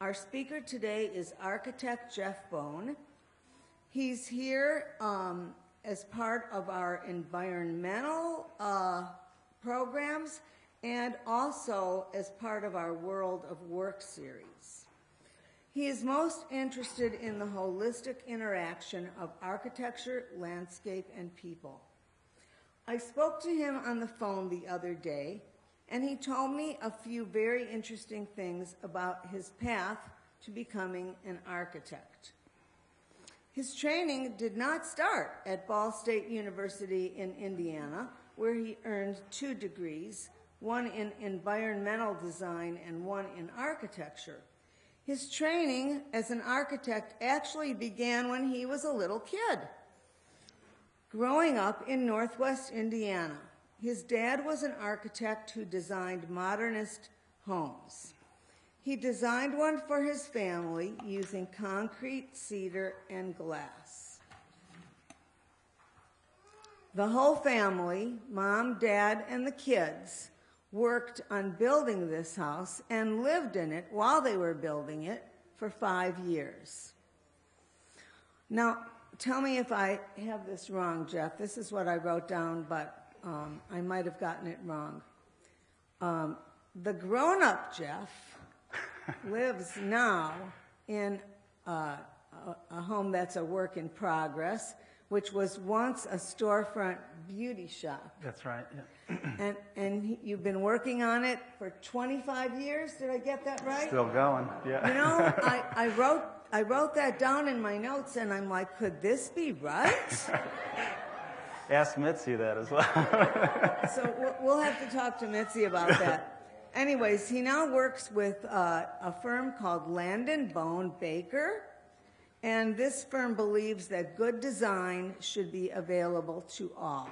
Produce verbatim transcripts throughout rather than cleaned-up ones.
Our speaker today is architect Jeff Bone. He's here um, as part of our environmental uh, programs and also as part of our World of Work series. He is most interested in the holistic interaction of architecture, landscape, and people. I spoke to him on the phone the other day, and he told me a few very interesting things about his path to becoming an architect. His training did not start at Ball State University in Indiana, where he earned two degrees, one in environmental design and one in architecture. His training as an architect actually began when he was a little kid, growing up in Northwest Indiana. His dad was an architect who designed modernist homes. He designed one for his family using concrete, cedar, and glass. The whole family, mom, dad, and the kids, worked on building this house and lived in it while they were building it for five years. Now, tell me if I have this wrong, Jeff. This is what I wrote down, but Um, I might have gotten it wrong. Um, the grown-up Jeff lives now in uh, a, a home that's a work in progress, which was once a storefront beauty shop. That's right. Yeah. and and he, you've been working on it for twenty-five years. Did I get that right? Still going. Yeah. You know, I, I wrote I wrote that down in my notes, and I'm like, could this be right? Ask Mitzi that as well. So we'll have to talk to Mitzi about that. Anyways, he now works with uh, a firm called Landon Bone Baker, and this firm believes that good design should be available to all.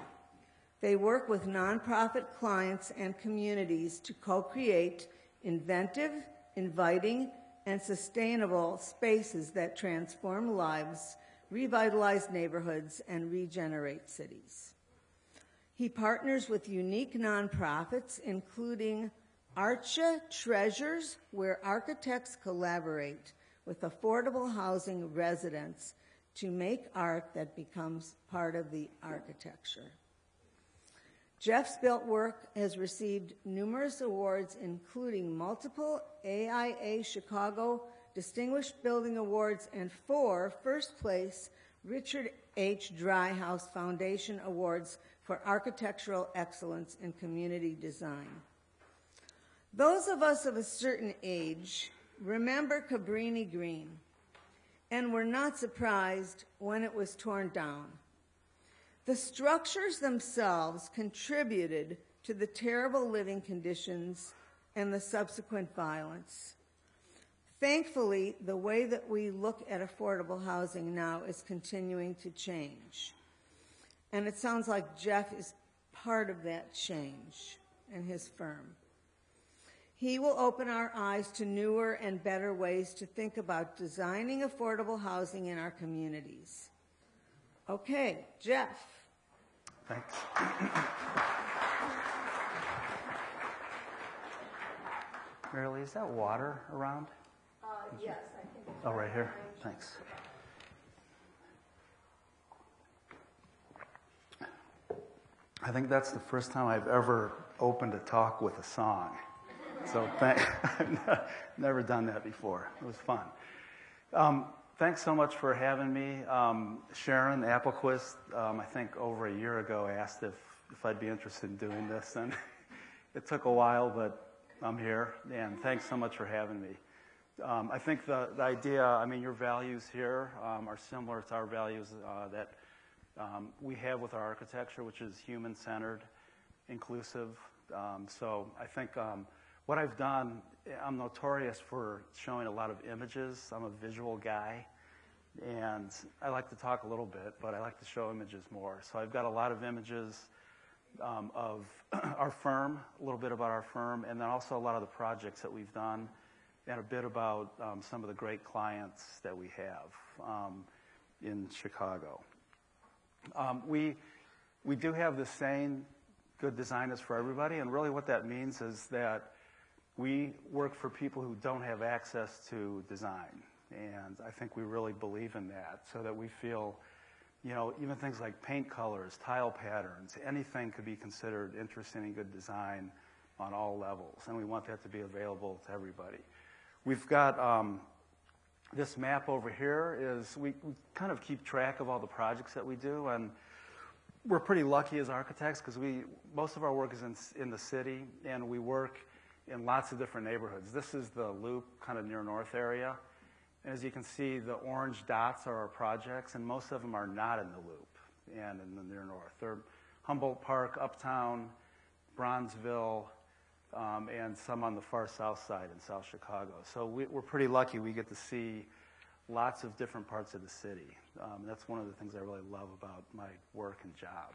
They work with nonprofit clients and communities to co-create inventive, inviting, and sustainable spaces that transform lives, revitalize neighborhoods, and regenerate cities. He partners with unique nonprofits, including Archi-Treasures, where architects collaborate with affordable housing residents to make art that becomes part of the architecture. Jeff's built work has received numerous awards, including multiple A I A Chicago Distinguished Building Awards and four first place Richard H. Dryhouse Foundation Awards for Architectural Excellence in Community Design. Those of us of a certain age remember Cabrini Green and were not surprised when it was torn down. The structures themselves contributed to the terrible living conditions and the subsequent violence. Thankfully, the way that we look at affordable housing now is continuing to change. And it sounds like Jeff is part of that change in his firm. He will open our eyes to newer and better ways to think about designing affordable housing in our communities. Okay, Jeff. Thanks. Marilee, is that water around? Uh, yes, I can. Oh, right here. Thanks. I think that's the first time I've ever opened a talk with a song. So thank, I've never done that before. It was fun. Um, thanks so much for having me. Um, Sharon Applequist, um, I think over a year ago, asked if, if I'd be interested in doing this. And it took a while, but I'm here, and thanks so much for having me. Um, I think the, the idea, I mean, your values here um, are similar to our values uh, that um, we have with our architecture, which is human-centered, inclusive. Um, so I think um, what I've done, I'm notorious for showing a lot of images. I'm a visual guy, and I like to talk a little bit, but I like to show images more. So I've got a lot of images Um, of our firm, a little bit about our firm, and then also a lot of the projects that we've done, and a bit about um, some of the great clients that we have um, in Chicago. Um, we, we do have this saying, good design is for everybody, and really what that means is that we work for people who don't have access to design. And I think we really believe in that, so that we feel, you know, even things like paint colors, tile patterns, anything could be considered interesting and good design on all levels. And we want that to be available to everybody. We've got um, this map over here. Is we, we kind of keep track of all the projects that we do. And we're pretty lucky as architects because we most of our work is in, in the city, and we work in lots of different neighborhoods. This is the Loop, kind of near North area. As you can see, the orange dots are our projects, and most of them are not in the Loop and in the near north. They're Humboldt Park, Uptown, Bronzeville, um, and some on the far south side in South Chicago. So we, we're pretty lucky we get to see lots of different parts of the city. Um, that's one of the things I really love about my work and job.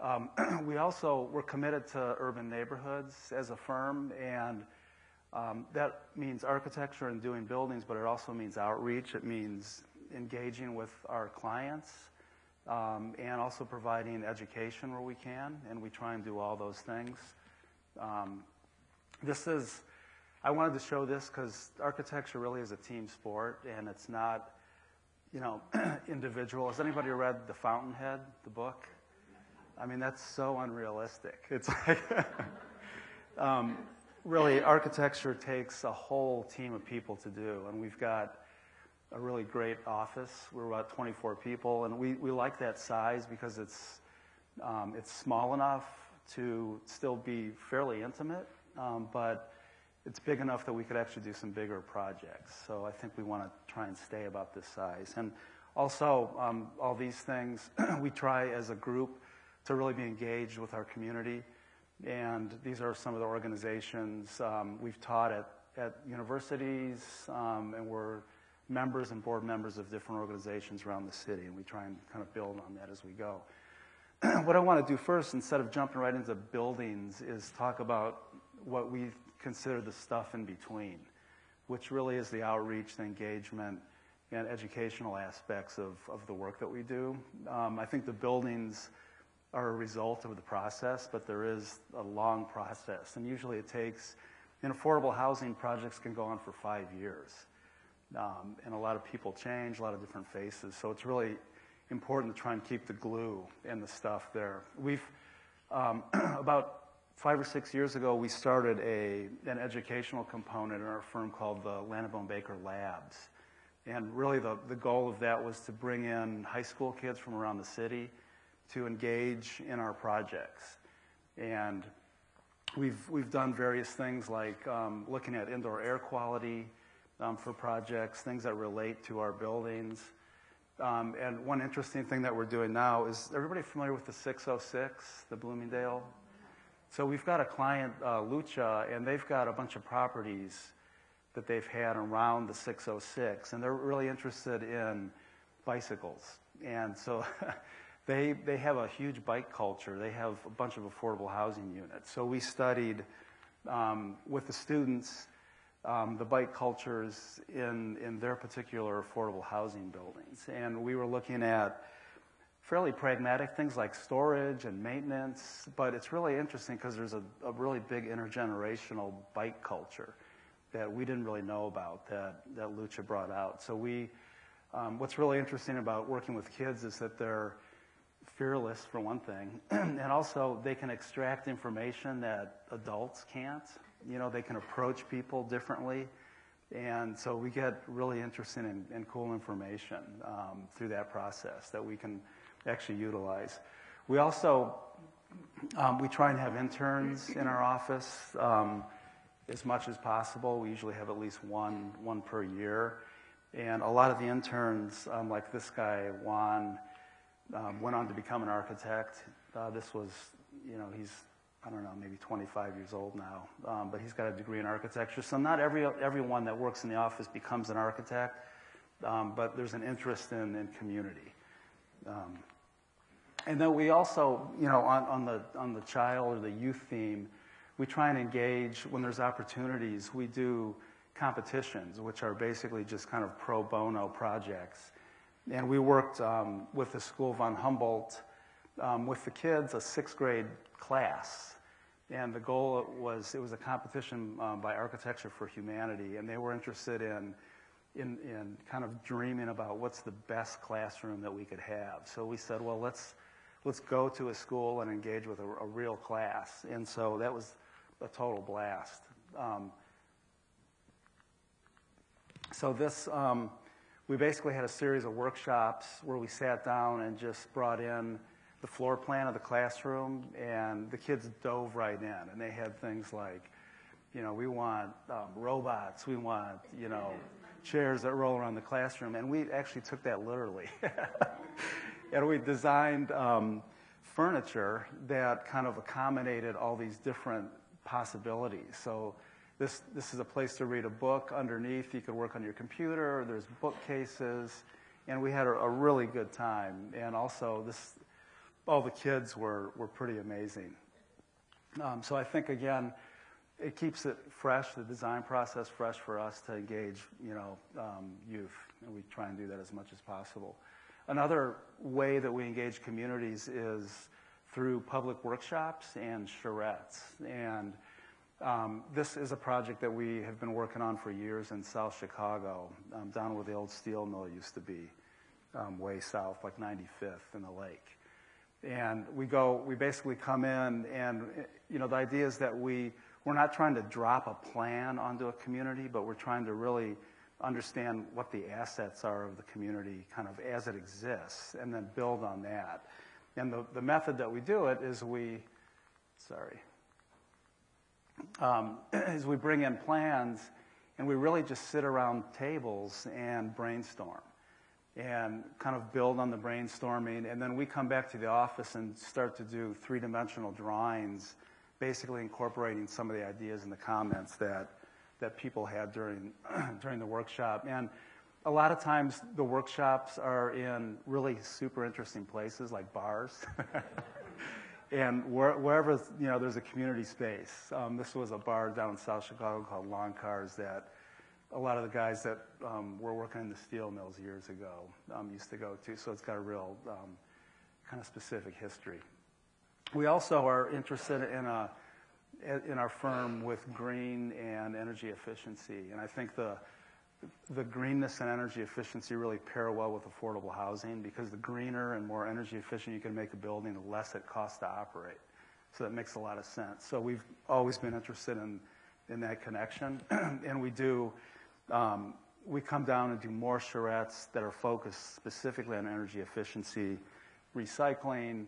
Um, we also, we're committed to urban neighborhoods as a firm, and Um, that means architecture and doing buildings, but it also means outreach. It means engaging with our clients um, and also providing education where we can, and we try and do all those things. Um, this is, I wanted to show this because architecture really is a team sport, and it's not, you know, individual. Has anybody read The Fountainhead, the book? I mean, that's so unrealistic. It's like... um, Really, architecture takes a whole team of people to do, and we've got a really great office. We're about twenty-four people, and we, we like that size because it's, um, it's small enough to still be fairly intimate, um, but it's big enough that we could actually do some bigger projects. So I think we want to try and stay about this size. And also, um, all these things, we try as a group to really be engaged with our community. And these are some of the organizations um, we've taught at, at universities, um, and we're members and board members of different organizations around the city, and we try and kind of build on that as we go. What I want to do first, instead of jumping right into buildings, is talk about what we consider the stuff in between, which really is the outreach, the engagement, and educational aspects of, of the work that we do. Um, I think the buildings are a result of the process, but there is a long process. And usually it takes, and affordable housing projects can go on for five years. Um, and a lot of people change, a lot of different faces. So it's really important to try and keep the glue and the stuff there. We've, um, about five or six years ago, we started a, an educational component in our firm called the Landon Bone Baker Labs. And really the, the goal of that was to bring in high school kids from around the city to engage in our projects. And we've, we've done various things like um, looking at indoor air quality um, for projects, things that relate to our buildings. Um, and one interesting thing that we're doing now is, everybody familiar with the six oh six, the Bloomingdale? So we've got a client, uh, Lucha, and they've got a bunch of properties that they've had around the six oh six, and they're really interested in bicycles. And so, They, they have a huge bike culture. They have a bunch of affordable housing units. So we studied um, with the students um, the bike cultures in, in their particular affordable housing buildings. And we were looking at fairly pragmatic things like storage and maintenance, but it's really interesting because there's a, a really big intergenerational bike culture that we didn't really know about that, that Lucha brought out. So we, um, what's really interesting about working with kids is that they're fearless, for one thing, and also they can extract information that adults can't. You know, they can approach people differently, and so we get really interesting and, and cool information um, through that process that we can actually utilize. We also, um, we try and have interns in our office um, as much as possible. We usually have at least one, one per year, and a lot of the interns, um, like this guy, Juan, Um, went on to become an architect. Uh, this was, you know, he's, I don't know, maybe twenty-five years old now, um, but he's got a degree in architecture. So not every everyone that works in the office becomes an architect, um, but there's an interest in, in community. Um, and then we also, you know, on, on, the, on the child or the youth theme, we try and engage when there's opportunities. We do competitions, which are basically just kind of pro bono projects. And we worked um, with the School von Humboldt um, with the kids, a sixth grade class, And the goal was, it was a competition um, by Architecture for Humanity, and they were interested in, in, in kind of dreaming about what's the best classroom that we could have. So we said, well, let's, let's go to a school and engage with a, a real class. And so that was a total blast. Um, so this, um, we basically had a series of workshops where we sat down and just brought in the floor plan of the classroom, and the kids dove right in, and they had things like, you know, we want um, robots, we want, you know, chairs that roll around the classroom, and we actually took that literally. And we designed um, furniture that kind of accommodated all these different possibilities. So this, this is a place to read a book. Underneath, you could work on your computer, there's bookcases, and we had a, a really good time. And also, this, all the kids were, were pretty amazing. Um, so I think, again, it keeps it fresh, the design process fresh for us to engage, you know, um, youth, and we try and do that as much as possible. Another way that we engage communities is through public workshops and charrettes. And um, this is a project that we have been working on for years in South Chicago, um, down where the old steel mill used to be, um, way south, like ninety-fifth in the lake. And we go, we basically come in, and, you know, the idea is that we, we're not trying to drop a plan onto a community, but we're trying to really understand what the assets are of the community kind of as it exists, and then build on that. And the, the method that we do it is we, sorry, um, is we bring in plans, and we really just sit around tables and brainstorm, and kind of build on the brainstorming. And then we come back to the office and start to do three-dimensional drawings, basically incorporating some of the ideas and the comments that, that people had during, during the workshop. And a lot of times the workshops are in really super interesting places, like bars. And where, wherever, you know, there's a community space. Um, this was a bar down in South Chicago called Lawn Cars that a lot of the guys that um, were working in the steel mills years ago um, used to go to, so it's got a real um, kind of specific history. We also are interested in, a, in our firm with green and energy efficiency, and I think the, the greenness and energy efficiency really pair well with affordable housing, because the greener and more energy efficient you can make a building, the less it costs to operate. So that makes a lot of sense. So we've always been interested in, in that connection, and we do, Um, we come down and do more charrettes that are focused specifically on energy efficiency, recycling.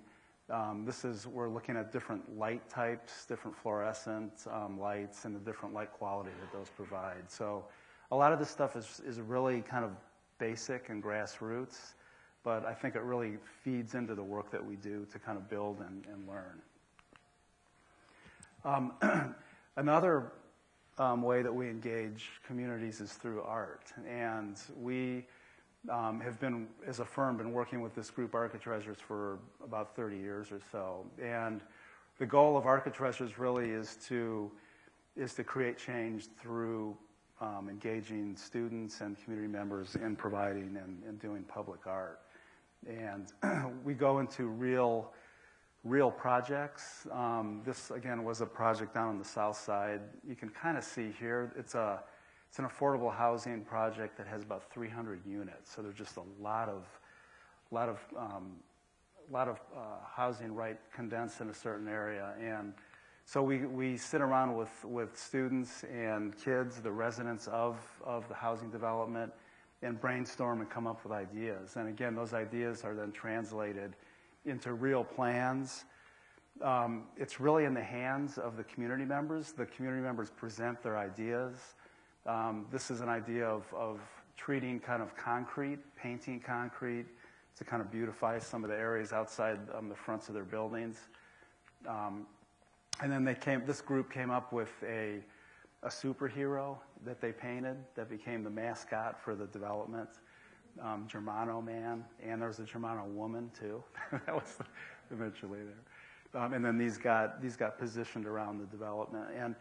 Um, this is, we're looking at different light types, different fluorescent um, lights, and the different light quality that those provide. So a lot of this stuff is, is really kind of basic and grassroots, but I think it really feeds into the work that we do to kind of build and, and learn. Um, another Um, way that we engage communities is through art, and we um, have been, as a firm, been working with this group Archi-Treasures for about thirty years or so. And the goal of Archi-Treasures really is to is to create change through um, engaging students and community members in providing and, and doing public art. And we go into real. real projects. Um, this, again, was a project down on the south side. You can kind of see here, it's, a, it's an affordable housing project that has about three hundred units. So there's just a lot of, lot of, um, lot of uh, housing right condensed in a certain area. And so we, we sit around with, with students and kids, the residents of, of the housing development, and brainstorm and come up with ideas. And again, those ideas are then translated into real plans. Um, it's really in the hands of the community members. The community members present their ideas. Um, this is an idea of, of treating kind of concrete, painting concrete to kind of beautify some of the areas outside um, the fronts of their buildings. Um, and then they came, this group came up with a, a superhero that they painted that became the mascot for the development. Um, Germano man, and there was a Germano woman too. That was eventually there, um, and then these got these got positioned around the development. And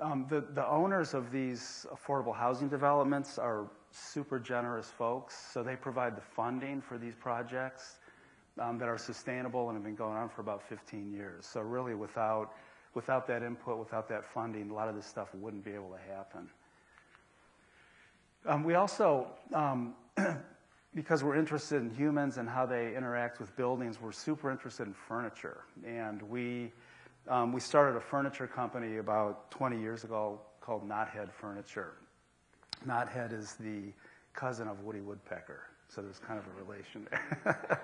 um, the the owners of these affordable housing developments are super generous folks, so they provide the funding for these projects um, that are sustainable and have been going on for about fifteen years. So really, without without that input, without that funding, a lot of this stuff wouldn't be able to happen. Um, we also, um, because we're interested in humans and how they interact with buildings, we're super interested in furniture. And we, um, we started a furniture company about twenty years ago called Knothead Furniture. Knothead is the cousin of Woody Woodpecker, so there's kind of a relation there.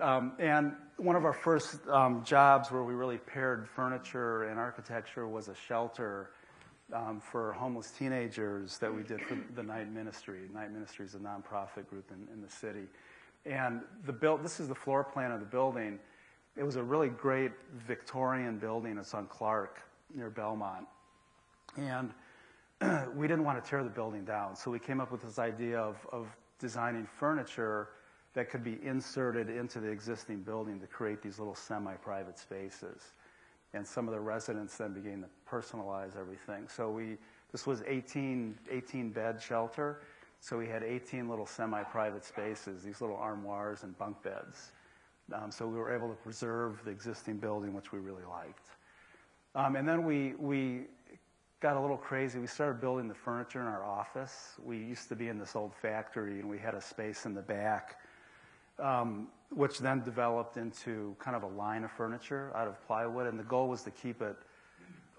Um, and one of our first um, jobs where we really paired furniture and architecture was a shelter um, for homeless teenagers that we did for the Night Ministry. Night Ministry is a nonprofit group in, in the city. And the build, this is the floor plan of the building. It was a really great Victorian building. It's on Clark near Belmont. And we didn't want to tear the building down, so we came up with this idea of, of designing furniture that could be inserted into the existing building to create these little semi-private spaces. And some of the residents then began to personalize everything. So we, this was eighteen, eighteen bed shelter, so we had eighteen little semi-private spaces, these little armoires and bunk beds. Um, so we were able to preserve the existing building, which we really liked. Um, and then we, we got a little crazy. We started building the furniture in our office. We used to be in this old factory, and we had a space in the back, um, which then developed into kind of a line of furniture out of plywood. And the goal was to keep it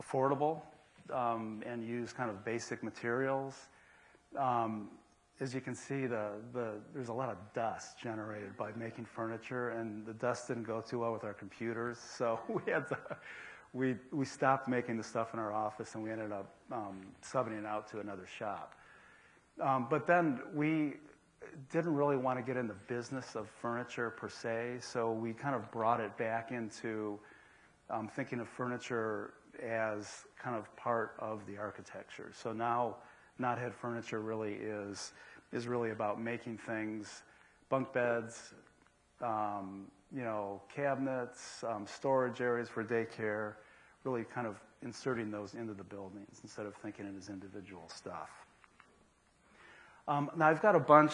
affordable um, and use kind of basic materials. Um, as you can see, the, the, there's a lot of dust generated by making furniture, and the dust didn't go too well with our computers, so we had to... We, we stopped making the stuff in our office, and we ended up um, subbing it out to another shop. Um, but then we didn't really want to get in the business of furniture per se, so we kind of brought it back into um, thinking of furniture as kind of part of the architecture. So now Knothead Furniture really is, is really about making things, bunk beds, um, you know, cabinets, um, storage areas for daycare, really kind of inserting those into the buildings instead of thinking it as individual stuff. Um, now, I've got a bunch.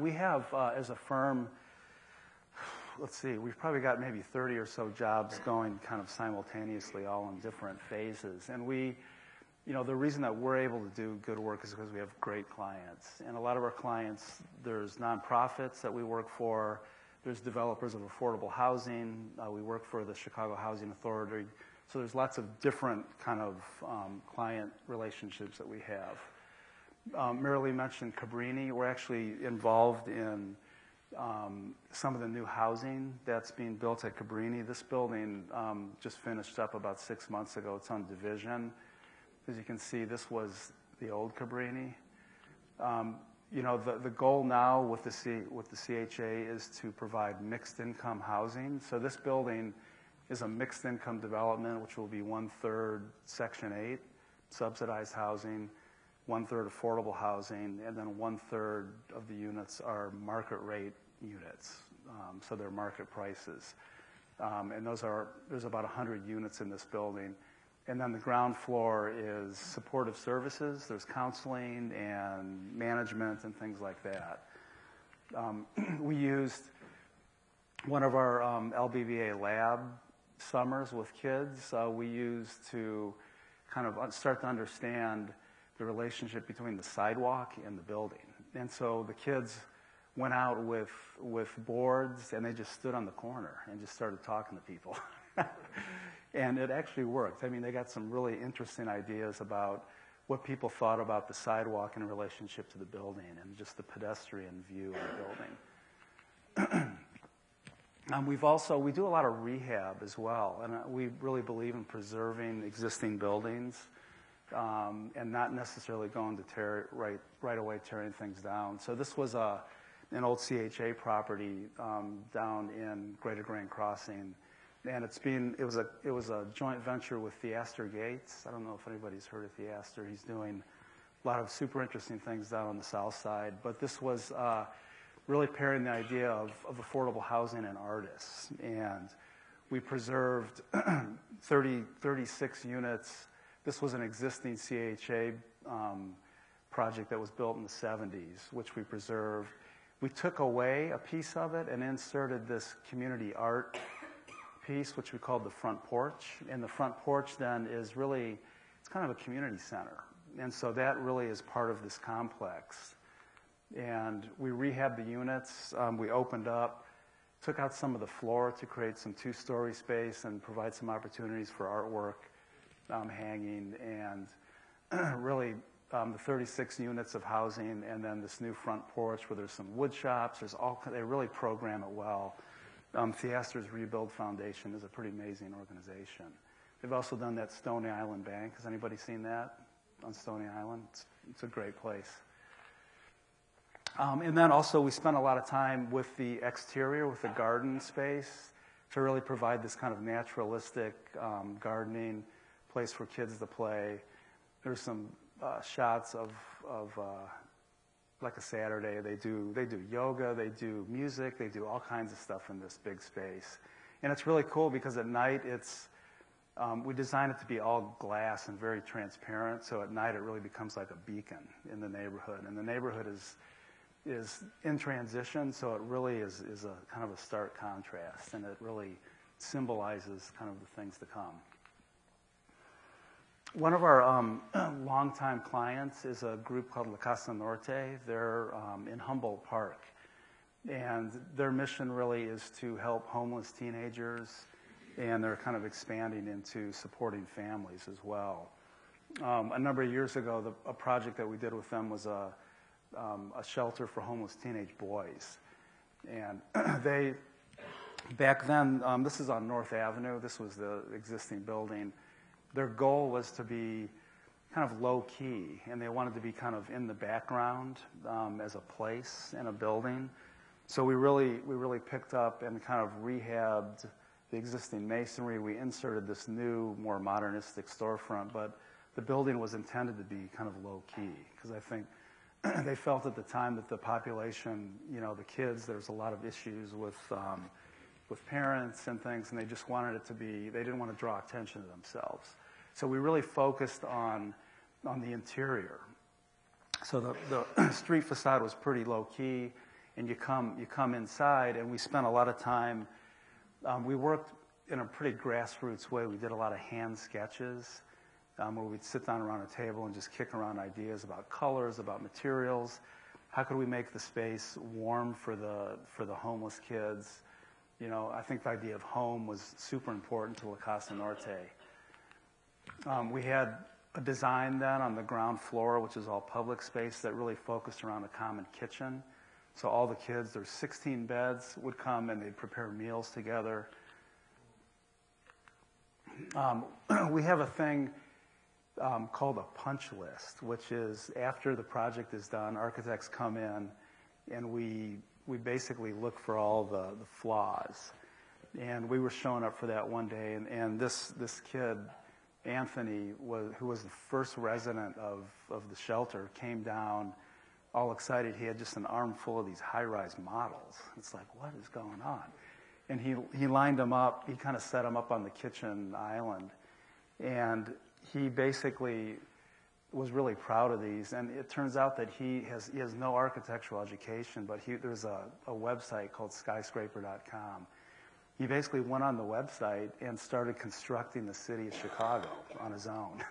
We have, uh, as a firm, let's see, we've probably got maybe thirty or so jobs going kind of simultaneously, all in different phases. And we, you know, the reason that we're able to do good work is because we have great clients. And a lot of our clients, there's nonprofits that we work for. There's developers of affordable housing. Uh, we work for the Chicago Housing Authority. So there's lots of different kind of um, client relationships that we have. Um, Marilee mentioned Cabrini. We're actually involved in um, some of the new housing that's being built at Cabrini. This building um, just finished up about six months ago. It's on Division. As you can see, this was the old Cabrini. Um, You know, the, the goal now with the, C, with the C H A is to provide mixed income housing. So this building is a mixed income development, which will be one third Section eight subsidized housing, one third affordable housing, and then one third of the units are market rate units. Um, so they're market prices. Um, and those are, there's about one hundred units in this building. And then the ground floor is supportive services. There's counseling and management and things like that. Um, we used one of our um, L B V A lab summers with kids. Uh, we used to kind of start to understand the relationship between the sidewalk and the building. And so the kids went out with, with boards, and they just stood on the corner and just started talking to people. And it actually worked. I mean, they got some really interesting ideas about what people thought about the sidewalk in relationship to the building and just the pedestrian view of the building. um, we've also, we do a lot of rehab as well, and we really believe in preserving existing buildings um, and not necessarily going to tear right, right away tearing things down. So this was a, an old C H A property um, down in Greater Grand Crossing. And it's been, it was a it was a joint venture with Theaster Gates. I don't know if anybody's heard of Theaster. He's doing a lot of super interesting things down on the south side. But this was uh, really pairing the idea of, of affordable housing and artists. And we preserved thirty, thirty-six units. This was an existing C H A um, project that was built in the seventies, which we preserved. We took away a piece of it and inserted this community art piece, which we called the front porch. And the front porch then is really, it's kind of a community center. And so that really is part of this complex. And we rehabbed the units. Um, we opened up, took out some of the floor to create some two-story space and provide some opportunities for artwork, um, hanging, and really um, the thirty-six units of housing, and then this new front porch where there's some wood shops. There's all, they really program it well. Um, Theaster's Rebuild Foundation is a pretty amazing organization. They've also done that Stony Island Bank. Has anybody seen that on Stony Island? It's, it's a great place. Um, and then also we spent a lot of time with the exterior, with the garden space, to really provide this kind of naturalistic um, gardening place for kids to play. There's some uh, shots of, of uh, like a Saturday. They do, they do yoga, they do music, they do all kinds of stuff in this big space. And it's really cool because at night it's, um, we designed it to be all glass and very transparent, so at night it really becomes like a beacon in the neighborhood. And the neighborhood is, is in transition, so it really is, is a kind of a stark contrast, and it really symbolizes kind of the things to come. One of our um, longtime clients is a group called La Casa Norte. They're um, in Humboldt Park, and their mission really is to help homeless teenagers, and they're kind of expanding into supporting families as well. Um, a number of years ago, the, a project that we did with them was a Um, a shelter for homeless teenage boys. And they, back then, um, this is on North Avenue. This was the existing building. Their goal was to be kind of low-key, and they wanted to be kind of in the background um, as a place and a building. So we really, we really picked up and kind of rehabbed the existing masonry. We inserted this new, more modernistic storefront, but the building was intended to be kind of low-key, because I think they felt at the time that the population, you know, the kids, there's a lot of issues with, um, with parents and things, and they just wanted it to be, they didn't want to draw attention to themselves. So we really focused on, on the interior. So the, the street facade was pretty low-key, and you come, you come inside, and we spent a lot of time, um, we worked in a pretty grassroots way. We did a lot of hand sketches. Um, where we'd sit down around a table and just kick around ideas about colors, about materials. How could we make the space warm for the, for the homeless kids? You know, I think the idea of home was super important to La Casa Norte. Um, we had a design then on the ground floor, which is all public space, that really focused around a common kitchen. So all the kids, there's sixteen beds, would come and they'd prepare meals together. Um, we have a thing Um, called a punch list, which is after the project is done, architects come in and we, we basically look for all the, the flaws. And we were showing up for that one day, and, and this, this kid, Anthony, was, who was the first resident of, of the shelter, came down all excited. He had just an armful of these high-rise models. It's like, what is going on? And he, he lined them up. He kind of set them up on the kitchen island. And he basically was really proud of these, and it turns out that he has, he has no architectural education, but he, there's a, a website called skyscraper dot com. He basically went on the website and started constructing the city of Chicago on his own.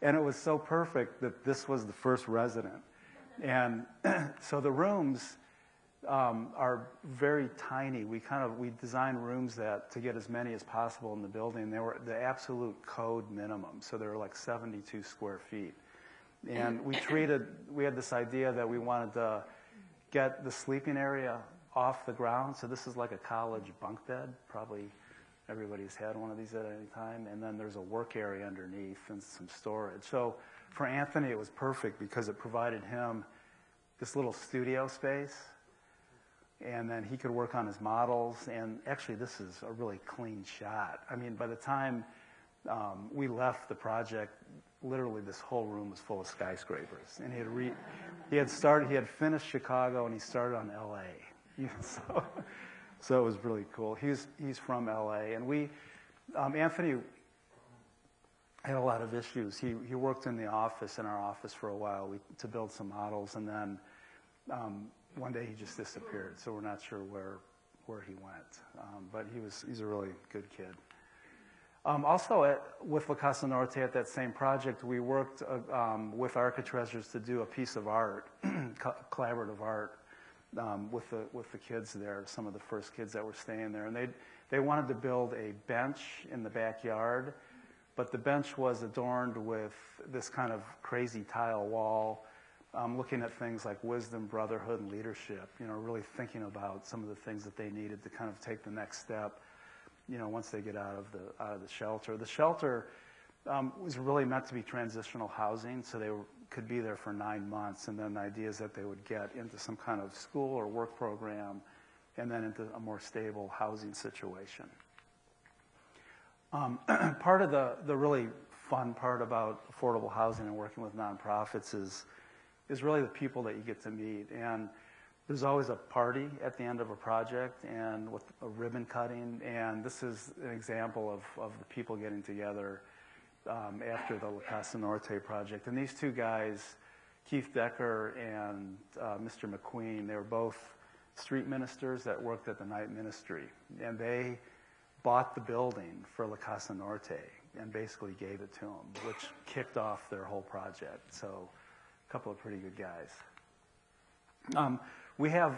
And it was so perfect that this was the first resident. And so the rooms um, are very tiny. We kind of, we designed rooms that to get as many as possible in the building. They were the absolute code minimum. So they were like seventy-two square feet. And we treated, we had this idea that we wanted to get the sleeping area off the ground. So this is like a college bunk bed. Probably everybody's had one of these at any time. And then there's a work area underneath and some storage. So for Anthony, it was perfect because it provided him this little studio space. And then he could work on his models. And actually, this is a really clean shot. I mean, by the time um, we left the project, literally this whole room was full of skyscrapers. And he had re he had started, he had finished Chicago, and he started on L A So, so it was really cool. He's he's from L A, and we, um, Anthony, had a lot of issues. He he worked in the office, in our office for a while, we, to build some models, and then. Um, One day he just disappeared, so we're not sure where where he went. Um, but he was he's a really good kid. Um, also, at, with La Casa Norte, at that same project, we worked uh, um, with Archi-Treasures to do a piece of art, collaborative art, um, with the with the kids there, some of the first kids that were staying there. And they they wanted to build a bench in the backyard, but the bench was adorned with this kind of crazy tile wall, um, looking at things like wisdom, brotherhood, and leadership, you know, really thinking about some of the things that they needed to kind of take the next step, you know, once they get out of the out of the shelter. The shelter um, was really meant to be transitional housing, so they were, could be there for nine months, and then the idea is that they would get into some kind of school or work program, and then into a more stable housing situation. Um, part of the, the really fun part about affordable housing and working with nonprofits is, is really the people that you get to meet. And there's always a party at the end of a project and with a ribbon cutting, and this is an example of, of the people getting together um, after the La Casa Norte project. And these two guys, Keith Decker and uh, Mister McQueen, they were both street ministers that worked at the Night Ministry, and they bought the building for La Casa Norte and basically gave it to them, which kicked off their whole project. So a couple of pretty good guys. Um, We have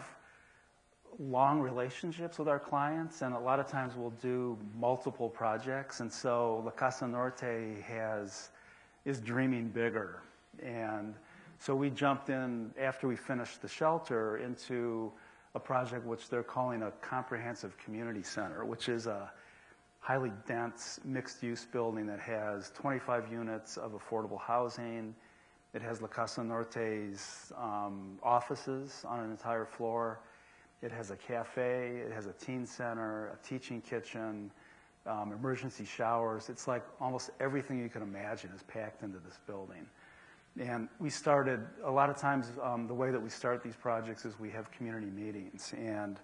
long relationships with our clients, and a lot of times we'll do multiple projects. And so La Casa Norte has, is dreaming bigger. And so we jumped in, after we finished the shelter, into a project which they're calling a comprehensive community center, which is a highly dense mixed-use building that has twenty-five units of affordable housing. It has La Casa Norte's um, offices on an entire floor. It has a cafe, it has a teen center, a teaching kitchen, um, emergency showers. It's like almost everything you can imagine is packed into this building. And we started, a lot of times um, the way that we start these projects is we have community meetings. And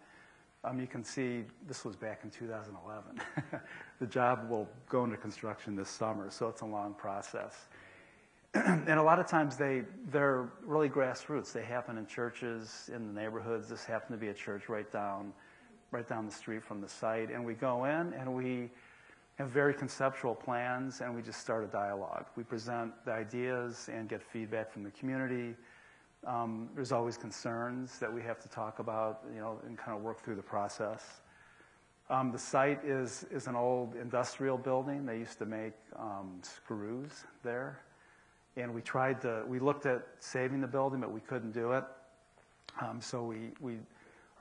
um, you can see this was back in two thousand eleven. The job will go into construction this summer, so it's a long process. And a lot of times they, they're really grassroots. They happen in churches, in the neighborhoods. This happened to be a church right down, right down the street from the site. And we go in and we have very conceptual plans, and we just start a dialogue. We present the ideas and get feedback from the community. Um, there's always concerns that we have to talk about, you know, and kind of work through the process. Um, the site is, is an old industrial building. They used to make um, screws there. And we tried to, we looked at saving the building, but we couldn't do it. Um, so we, we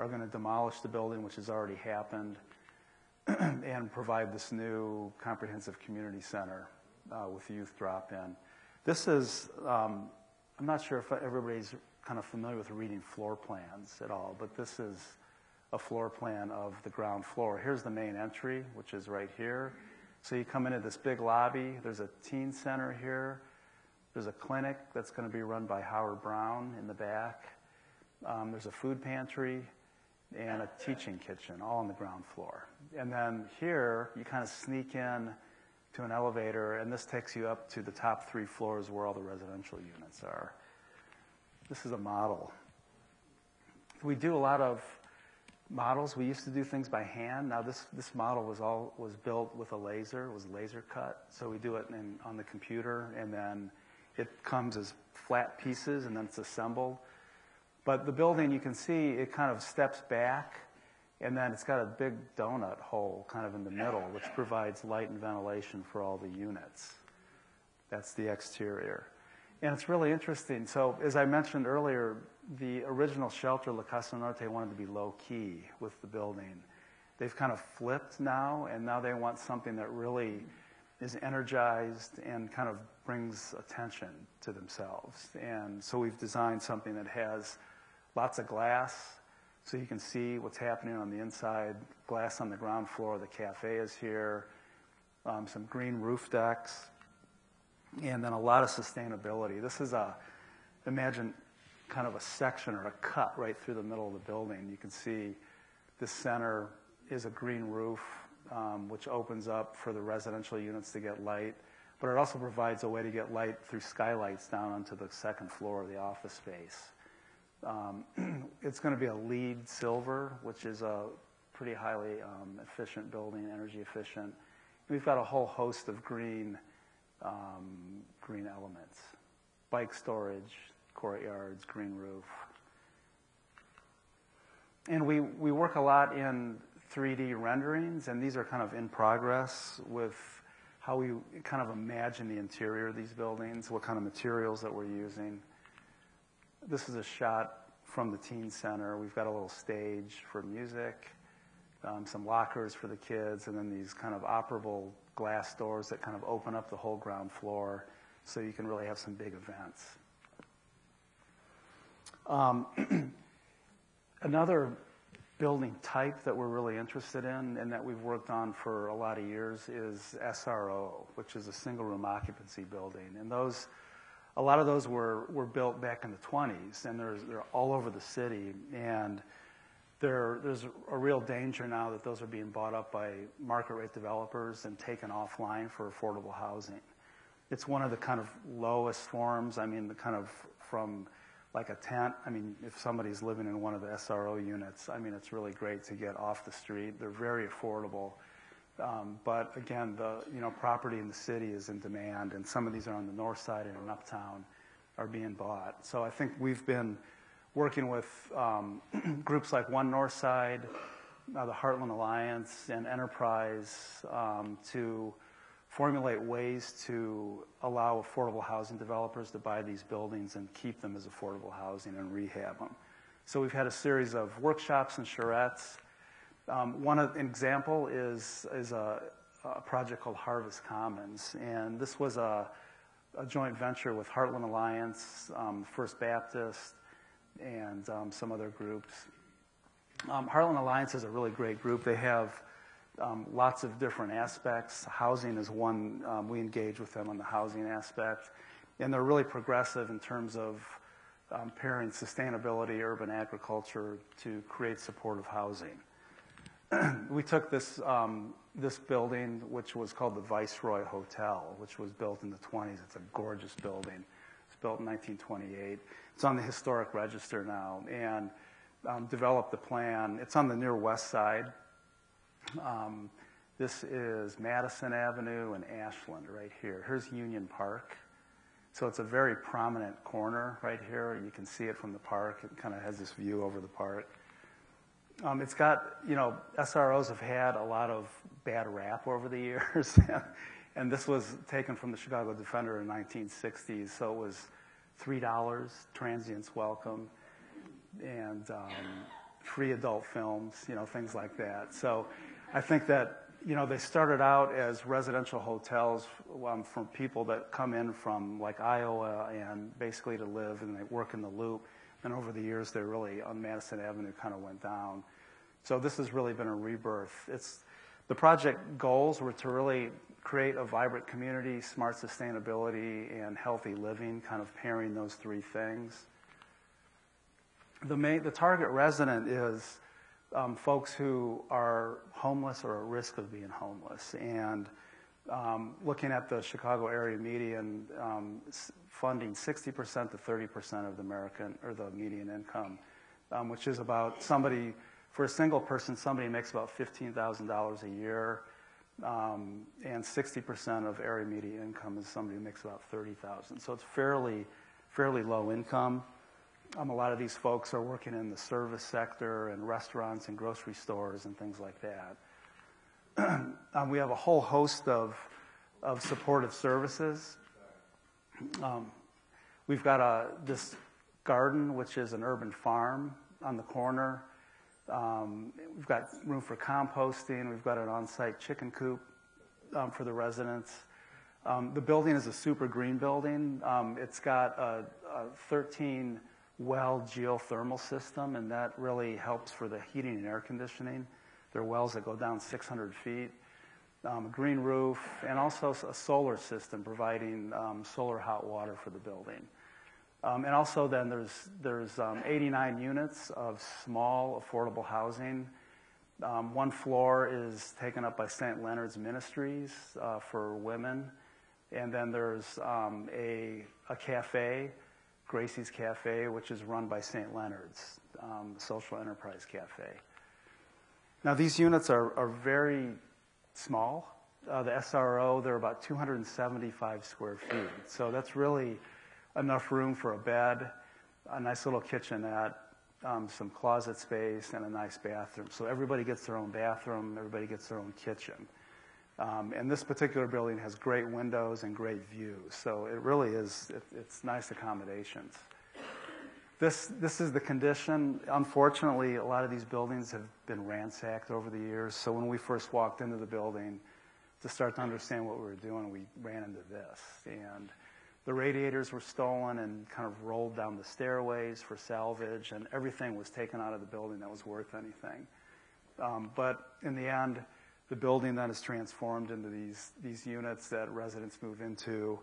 are going to demolish the building, which has already happened, and provide this new comprehensive community center uh, with youth drop-in. This is, um, I'm not sure if everybody's kind of familiar with reading floor plans at all, but this is a floor plan of the ground floor. Here's the main entry, which is right here. So you come into this big lobby. There's a teen center here. There's a clinic that's going to be run by Howard Brown in the back. Um, there's a food pantry and a teaching kitchen, all on the ground floor. And then here, you kind of sneak in to an elevator, and this takes you up to the top three floors where all the residential units are. This is a model. We do a lot of models. We used to do things by hand. Now this, this model was all was built with a laser. It was laser cut. So we do it in, on the computer, and then it comes as flat pieces, and then it's assembled. But the building, you can see, it kind of steps back, and then it's got a big donut hole kind of in the middle, which provides light and ventilation for all the units. That's the exterior. And it's really interesting. So as I mentioned earlier, the original shelter, La Casa Norte, wanted to be low-key with the building. They've kind of flipped now, and now they want something that really is energized and kind of brings attention to themselves. And so we've designed something that has lots of glass, so you can see what's happening on the inside. Glass on the ground floor, the cafe is here, um, some green roof decks, and then a lot of sustainability. This is a, imagine kind of a section or a cut right through the middle of the building. You can see this center is a green roof, Um, which opens up for the residential units to get light, but it also provides a way to get light through skylights down onto the second floor of the office space. Um, it's going to be a lead silver, which is a pretty highly um, efficient building, energy efficient. And we've got a whole host of green um, green elements: bike storage, courtyards, green roof. And we, we work a lot in three D renderings, and these are kind of in progress with how we kind of imagine the interior of these buildings, what kind of materials that we're using. This is a shot from the teen center. We've got a little stage for music, um, some lockers for the kids, and then these kind of operable glass doors that kind of open up the whole ground floor so you can really have some big events. Um, another building type that we're really interested in and that we've worked on for a lot of years is S R O, which is a single room occupancy building. And those, a lot of those were, were built back in the twenties, and they're, they're all over the city. And there, there's a real danger now that those are being bought up by market rate developers and taken offline for affordable housing. It's one of the kind of lowest forms, I mean, the kind of from like a tent. I mean, if somebody's living in one of the S R O units, I mean, it's really great to get off the street. They're very affordable. Um, but again, the you know property in the city is in demand, and some of these are on the north side and in uptown are being bought. So I think we've been working with um, groups like One North Side, uh, the Heartland Alliance, and Enterprise um, to formulate ways to allow affordable housing developers to buy these buildings and keep them as affordable housing and rehab them. So we've had a series of workshops and charrettes. Um, one of, an example is, is a, a project called Harvest Commons, and this was a, a joint venture with Heartland Alliance, um, First Baptist, and um, some other groups. Um, Heartland Alliance is a really great group. They have Um, lots of different aspects. Housing is one. Um, we engage with them on the housing aspect. And they're really progressive in terms of um, pairing sustainability, urban agriculture to create supportive housing. We took this, um, this building, which was called the Viceroy Hotel, which was built in the twenties. It's a gorgeous building. It's built in nineteen twenty-eight. It's on the historic register now, and um, developed the plan. It's on the near west side. Um, this is Madison Avenue and Ashland right here. Here's Union Park. So it's a very prominent corner right here. You can see it from the park. It kind of has this view over the park. Um, it's got, you know, S R Os have had a lot of bad rap over the years. And this was taken from the Chicago Defender in the nineteen sixties. So it was three dollars, transients welcome, and um, free adult films, you know, things like that. So I think that, you know, they started out as residential hotels um, from people that come in from like Iowa and basically to live, and they work in the loop. And over the years, they really, on Madison Avenue, kind of went down. So this has really been a rebirth. It's, the project goals were to really create a vibrant community, smart sustainability, and healthy living, kind of pairing those three things. The, main, the target resident is um, folks who are homeless or at risk of being homeless. And um, looking at the Chicago area median, um, funding sixty percent to thirty percent of the American or the median income, um, which is about somebody, for a single person, somebody makes about fifteen thousand dollars a year, um, and sixty percent of area median income is somebody who makes about thirty thousand dollars. So it's fairly, fairly low income. Um, a lot of these folks are working in the service sector and restaurants and grocery stores and things like that. um, we have a whole host of, of supportive services. Um, we've got a, this garden, which is an urban farm on the corner. Um, we've got room for composting. We've got an on-site chicken coop um, for the residents. Um, the building is a super green building. Um, it's got a, a thirteen well geothermal system, and that really helps for the heating and air conditioning. There are wells that go down six hundred feet, um, green roof, and also a solar system providing um, solar hot water for the building. Um, and also then there's, there's um, eighty-nine units of small affordable housing. Um, one floor is taken up by Saint Leonard's Ministries uh, for women. And then there's um, a, a cafe, Gracie's Cafe, which is run by Saint Leonard's, um, Social Enterprise Cafe. Now, these units are, are very small. Uh, the S R O, they're about two hundred seventy-five square feet. So that's really enough room for a bed, a nice little kitchenette, um, some closet space, and a nice bathroom. So everybody gets their own bathroom, everybody gets their own kitchen. Um, and this particular building has great windows and great views. So it really is, it, it's nice accommodations. This, this is the condition. Unfortunately, a lot of these buildings have been ransacked over the years. So when we first walked into the building, to start to understand what we were doing, we ran into this. And the radiators were stolen and kind of rolled down the stairways for salvage, and everything was taken out of the building that was worth anything. Um, but in the end, the building then is transformed into these, these units that residents move into.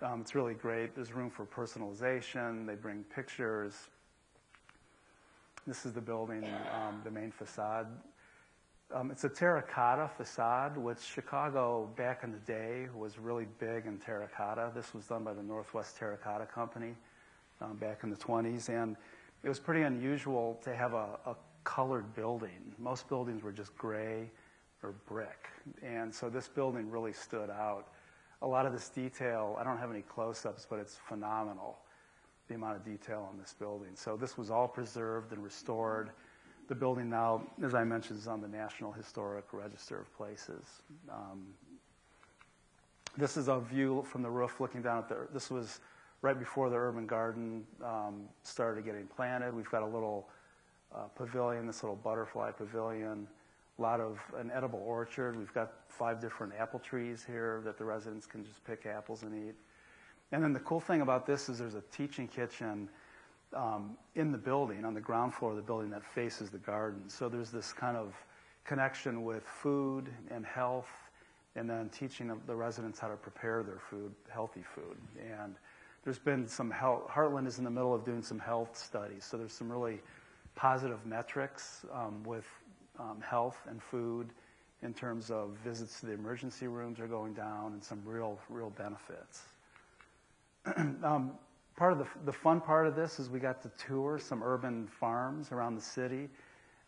Um, it's really great. There's room for personalization. They bring pictures. This is the building, um, the main facade. Um, it's a terracotta facade, which Chicago back in the day was really big in terracotta. This was done by the Northwest Terracotta Company um, back in the twenties, and it was pretty unusual to have a, a colored building. Most buildings were just gray or brick, and so this building really stood out. A lot of this detail, I don't have any close-ups, but it's phenomenal, the amount of detail on this building. So this was all preserved and restored. The building now, as I mentioned, is on the National Historic Register of Places. Um, this is a view from the roof looking down at the, this was right before the urban garden um, started getting planted. We've got a little uh, pavilion, this little butterfly pavilion, a lot of an edible orchard. We've got five different apple trees here that the residents can just pick apples and eat. And then the cool thing about this is there's a teaching kitchen Um, in the building, on the ground floor of the building that faces the garden. So there's this kind of connection with food and health, and then teaching the residents how to prepare their food, healthy food. And there's been some health, Heartland is in the middle of doing some health studies, so there's some really positive metrics um, with um, health and food in terms of visits to the emergency rooms are going down and some real, real benefits. um, Part of the, the fun part of this is we got to tour some urban farms around the city.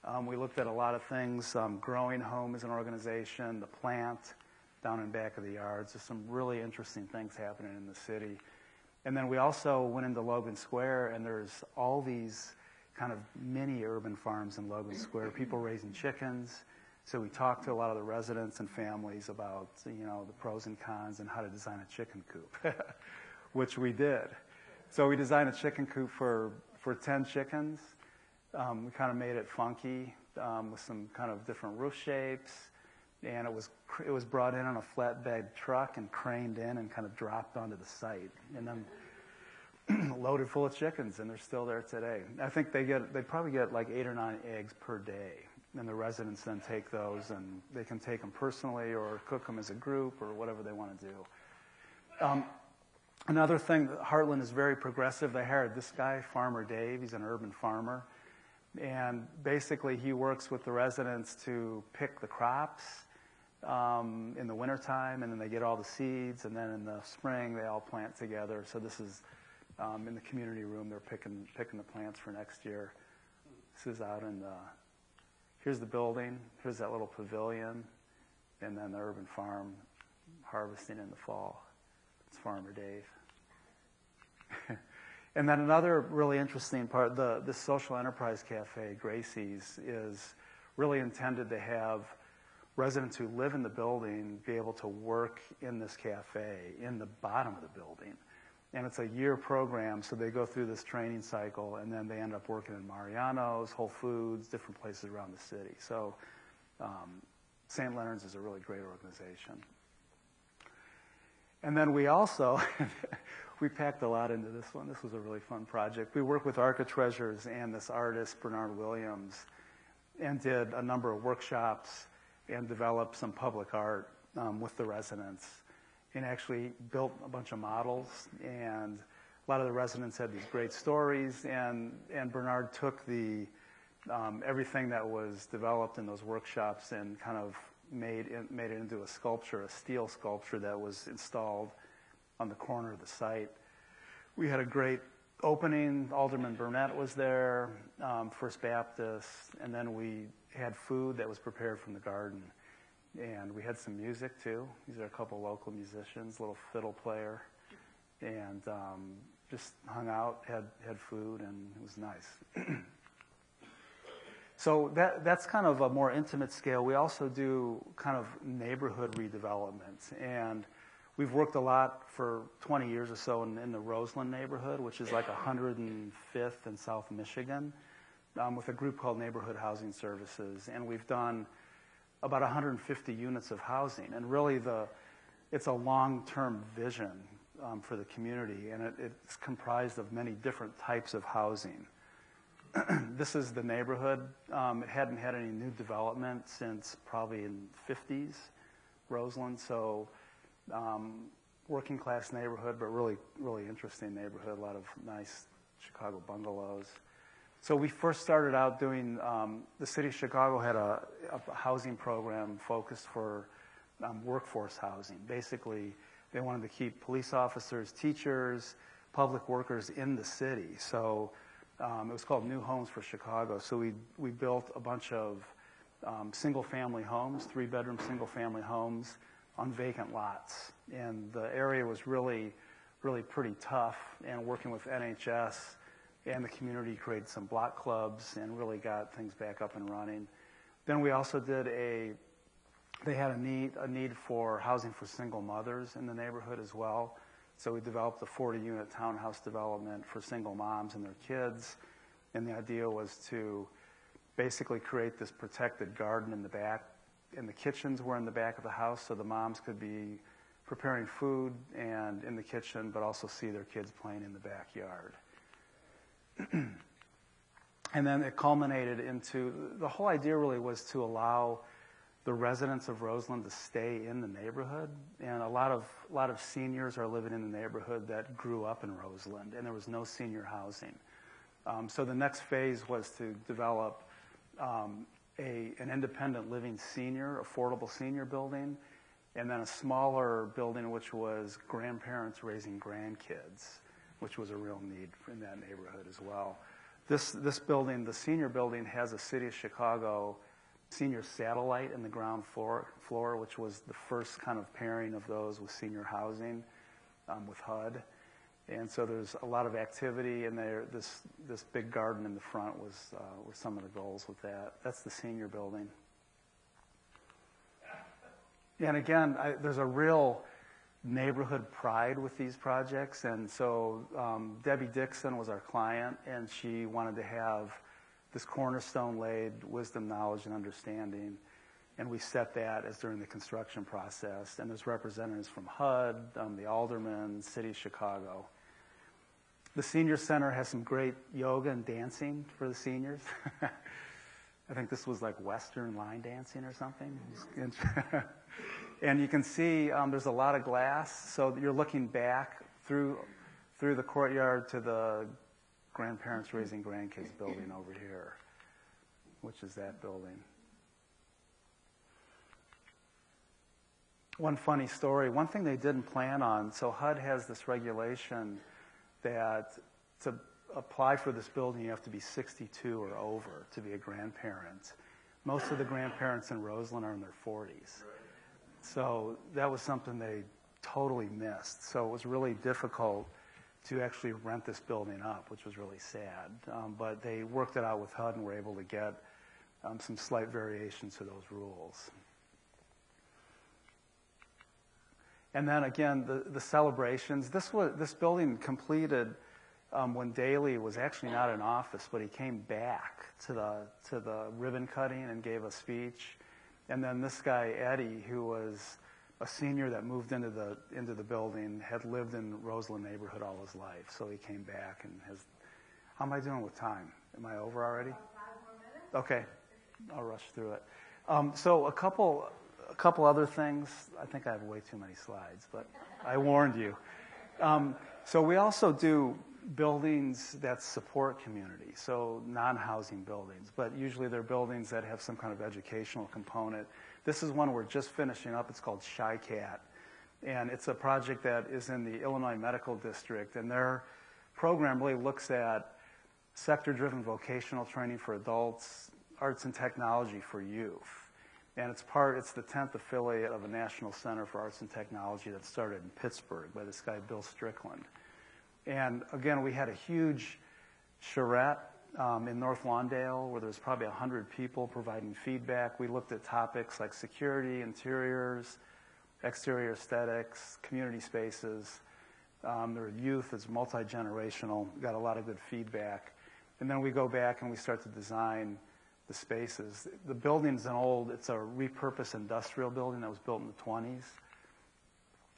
Um, we looked at a lot of things. Um, Growing Home is an organization, the plant down in back of the yards. There's some really interesting things happening in the city. And then we also went into Logan Square, and there's all these kind of mini urban farms in Logan Square, people raising chickens. So we talked to a lot of the residents and families about, you know, the pros and cons and how to design a chicken coop, which we did. So we designed a chicken coop for, for ten chickens. Um, we kind of made it funky um, with some kind of different roof shapes. And it was, it was brought in on a flatbed truck and craned in and kind of dropped onto the site. And then loaded full of chickens, and they're still there today. I think they get, they probably get like eight or nine eggs per day. And the residents then take those, and they can take them personally or cook them as a group or whatever they want to do. Um, Another thing, Heartland is very progressive. They hired this guy, Farmer Dave. He's an urban farmer. And basically, he works with the residents to pick the crops um, in the wintertime, and then they get all the seeds, and then in the spring, they all plant together. So this is um, in the community room. They're picking, picking the plants for next year. This is out in the, here's the building. Here's that little pavilion, and then the urban farm harvesting in the fall. Farmer Dave. And then another really interesting part, the, the social enterprise cafe, Gracie's, is really intended to have residents who live in the building be able to work in this cafe in the bottom of the building. And it's a year program, so they go through this training cycle, and then they end up working in Mariano's, Whole Foods, different places around the city. So um, Saint Leonard's is a really great organization. And then we also, we packed a lot into this one. This was a really fun project. We worked with Archi-Treasures and this artist, Bernard Williams, and did a number of workshops and developed some public art um, with the residents, and actually built a bunch of models. And a lot of the residents had these great stories, and, and Bernard took the, um, everything that was developed in those workshops and kind of Made it, made it into a sculpture, a steel sculpture that was installed on the corner of the site. We had a great opening, Alderman Burnett was there, um, First Baptist, and then we had food that was prepared from the garden. And we had some music, too. These are a couple local musicians, little fiddle player, and um, just hung out, had, had food, and it was nice. So that, that's kind of a more intimate scale. We also do kind of neighborhood redevelopment, and we've worked a lot for twenty years or so in, in the Roseland neighborhood, which is like one hundred fifth in South Michigan, um, with a group called Neighborhood Housing Services, and we've done about one hundred fifty units of housing, and really the it's a long-term vision um, for the community, and it, it's comprised of many different types of housing. This is the neighborhood. Um, it hadn't had any new development since probably in the fifties, Roseland, so um, working-class neighborhood, but really, really interesting neighborhood, a lot of nice Chicago bungalows. So we first started out doing, um, the city of Chicago had a, a housing program focused for um, workforce housing. Basically, they wanted to keep police officers, teachers, public workers in the city. So um, it was called New Homes for Chicago. So we, we built a bunch of um, single-family homes, three-bedroom single-family homes on vacant lots. And the area was really, really pretty tough, and working with N H S, and the community created some block clubs and really got things back up and running. Then we also did a, they had a need, a need for housing for single mothers in the neighborhood as well. So we developed a forty unit townhouse development for single moms and their kids. And the idea was to basically create this protected garden in the back, and the kitchens were in the back of the house, so the moms could be preparing food and in the kitchen, but also see their kids playing in the backyard. And then it culminated into, the whole idea really was to allow the residents of Roseland to stay in the neighborhood, and a lot of a lot of seniors are living in the neighborhood that grew up in Roseland, and there was no senior housing. Um, so the next phase was to develop um, a an independent living senior, affordable senior building, and then a smaller building which was grandparents raising grandkids, which was a real need in that neighborhood as well. This, this building, the senior building, has a City of Chicago senior satellite in the ground floor, floor which was the first kind of pairing of those with senior housing um, with H U D. And so there's a lot of activity, and there, this, this big garden in the front was, uh, was some of the goals with that. That's the senior building. And again, I, there's a real neighborhood pride with these projects, and so um, Debbie Dixon was our client, and she wanted to have this cornerstone laid, wisdom, knowledge, and understanding, and we set that as during the construction process, and there's representatives from H U D, um, the alderman, City of Chicago. The senior center has some great yoga and dancing for the seniors. I think this was like Western line dancing or something. And you can see um, there's a lot of glass, so you're looking back through through the courtyard to the grandparents raising grandkids building over here, which is that building. One funny story, one thing they didn't plan on, so H U D has this regulation that to apply for this building you have to be sixty-two or over to be a grandparent. Most of the grandparents in Roseland are in their forties. So that was something they totally missed. So it was really difficult to actually rent this building up, which was really sad. Um, but they worked it out with H U D and were able to get um, some slight variations to those rules. And then again, the, the celebrations. This, was, this building completed um, when Daley was actually not in office, but he came back to the, to the ribbon cutting and gave a speech. And then this guy, Eddie, who was a senior that moved into the, into the building, had lived in Roseland neighborhood all his life. So he came back and has, how am I doing with time? Am I over already? Five more minutes. Okay, I'll rush through it. Um, so a couple, a couple other things. I think I have way too many slides, but I warned you. Um, so we also do buildings that support community, so non-housing buildings, but usually they're buildings that have some kind of educational component. This is one we're just finishing up. It's called ChiCat, and it's a project that is in the Illinois Medical District, and they're program really looks at sector-driven vocational training for adults, arts and technology for youth. And it's part, it's the tenth affiliate of a National Center for Arts and Technology that started in Pittsburgh by this guy, Bill Strickland. And again, we had a huge charrette um, in North Lawndale where there was probably one hundred people providing feedback. We looked at topics like security, interiors, exterior aesthetics, community spaces. Um, their youth is multi-generational, got a lot of good feedback. And then we go back and we start to design the spaces. The building's an old, it's a repurposed industrial building that was built in the twenties.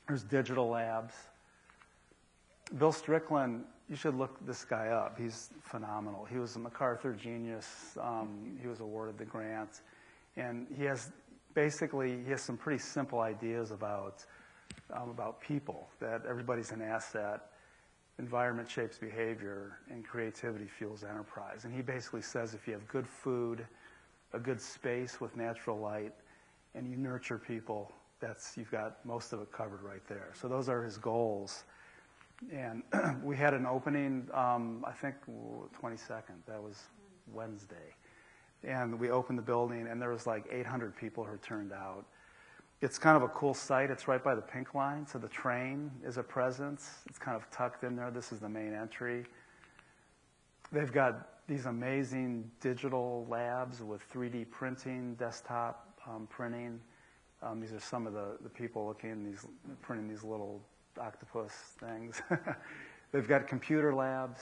There's digital labs. Bill Strickland, you should look this guy up. He's phenomenal. He was a MacArthur genius. Um, he was awarded the grant. And he has, basically, he has some pretty simple ideas about, um, about people, that everybody's an asset. Environment shapes behavior, and creativity fuels enterprise. And he basically says if you have good food, a good space with natural light, and you nurture people, that's, you've got most of it covered right there. So those are his goals. And we had an opening, um, I think twenty-second, that was Wednesday. And we opened the building, and there was like eight hundred people who turned out. It's kind of a cool site. It's right by the Pink Line, so the train is a presence. It's kind of tucked in there. This is the main entry. They've got these amazing digital labs with three D printing, desktop um, printing. Um, these are some of the, the people looking these, printing these little octopus things. They've got computer labs.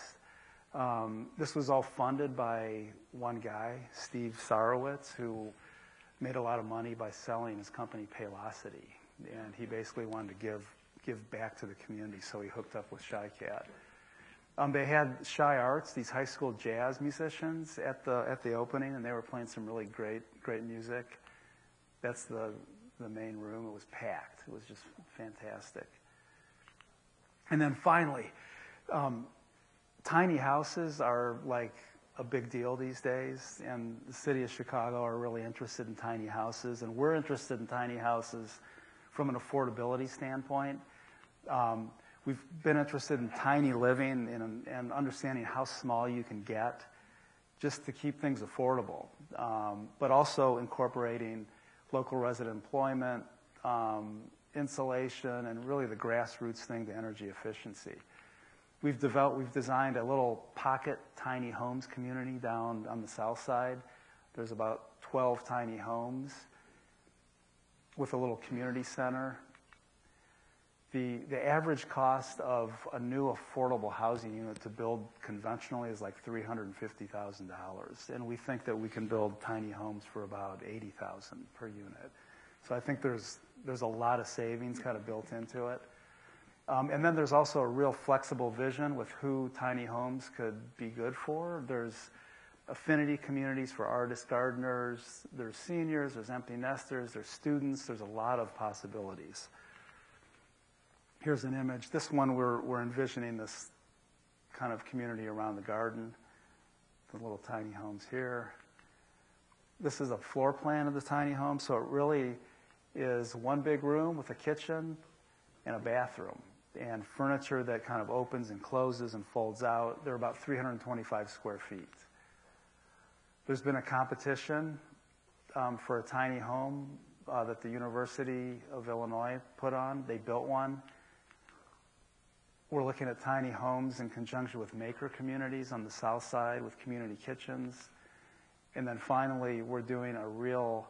Um, this was all funded by one guy, Steve Sarowitz, who made a lot of money by selling his company Paylocity, and he basically wanted to give give back to the community, so he hooked up with ChiCat. Um, they had Chi Arts, these high school jazz musicians, at the at the opening, and they were playing some really great great music. That's the the main room. It was packed. It was just fantastic. And then finally, um, tiny houses are like a big deal these days, and the city of Chicago are really interested in tiny houses, and we're interested in tiny houses from an affordability standpoint. Um, we've been interested in tiny living and, and understanding how small you can get just to keep things affordable, um, but also incorporating local resident employment, um, insulation, and really the grassroots thing to energy efficiency. We've developed, we've designed a little pocket tiny homes community down on the south side. There's about twelve tiny homes with a little community center. The, the average cost of a new affordable housing unit to build conventionally is like three hundred fifty thousand dollars. And we think that we can build tiny homes for about eighty thousand dollars per unit. So I think there's, there's a lot of savings kind of built into it. Um, and then there's also a real flexible vision with who tiny homes could be good for. There's affinity communities for artists, gardeners, there's seniors, there's empty nesters, there's students, there's a lot of possibilities. Here's an image. This one we're, we're envisioning this kind of community around the garden, the little tiny homes here. This is a floor plan of the tiny home, so it really is one big room with a kitchen and a bathroom, and furniture that kind of opens and closes and folds out. They're about three hundred twenty-five square feet. There's been a competition um, for a tiny home uh, that the University of Illinois put on. They built one. We're looking at tiny homes in conjunction with maker communities on the south side with community kitchens. And then finally, we're doing a real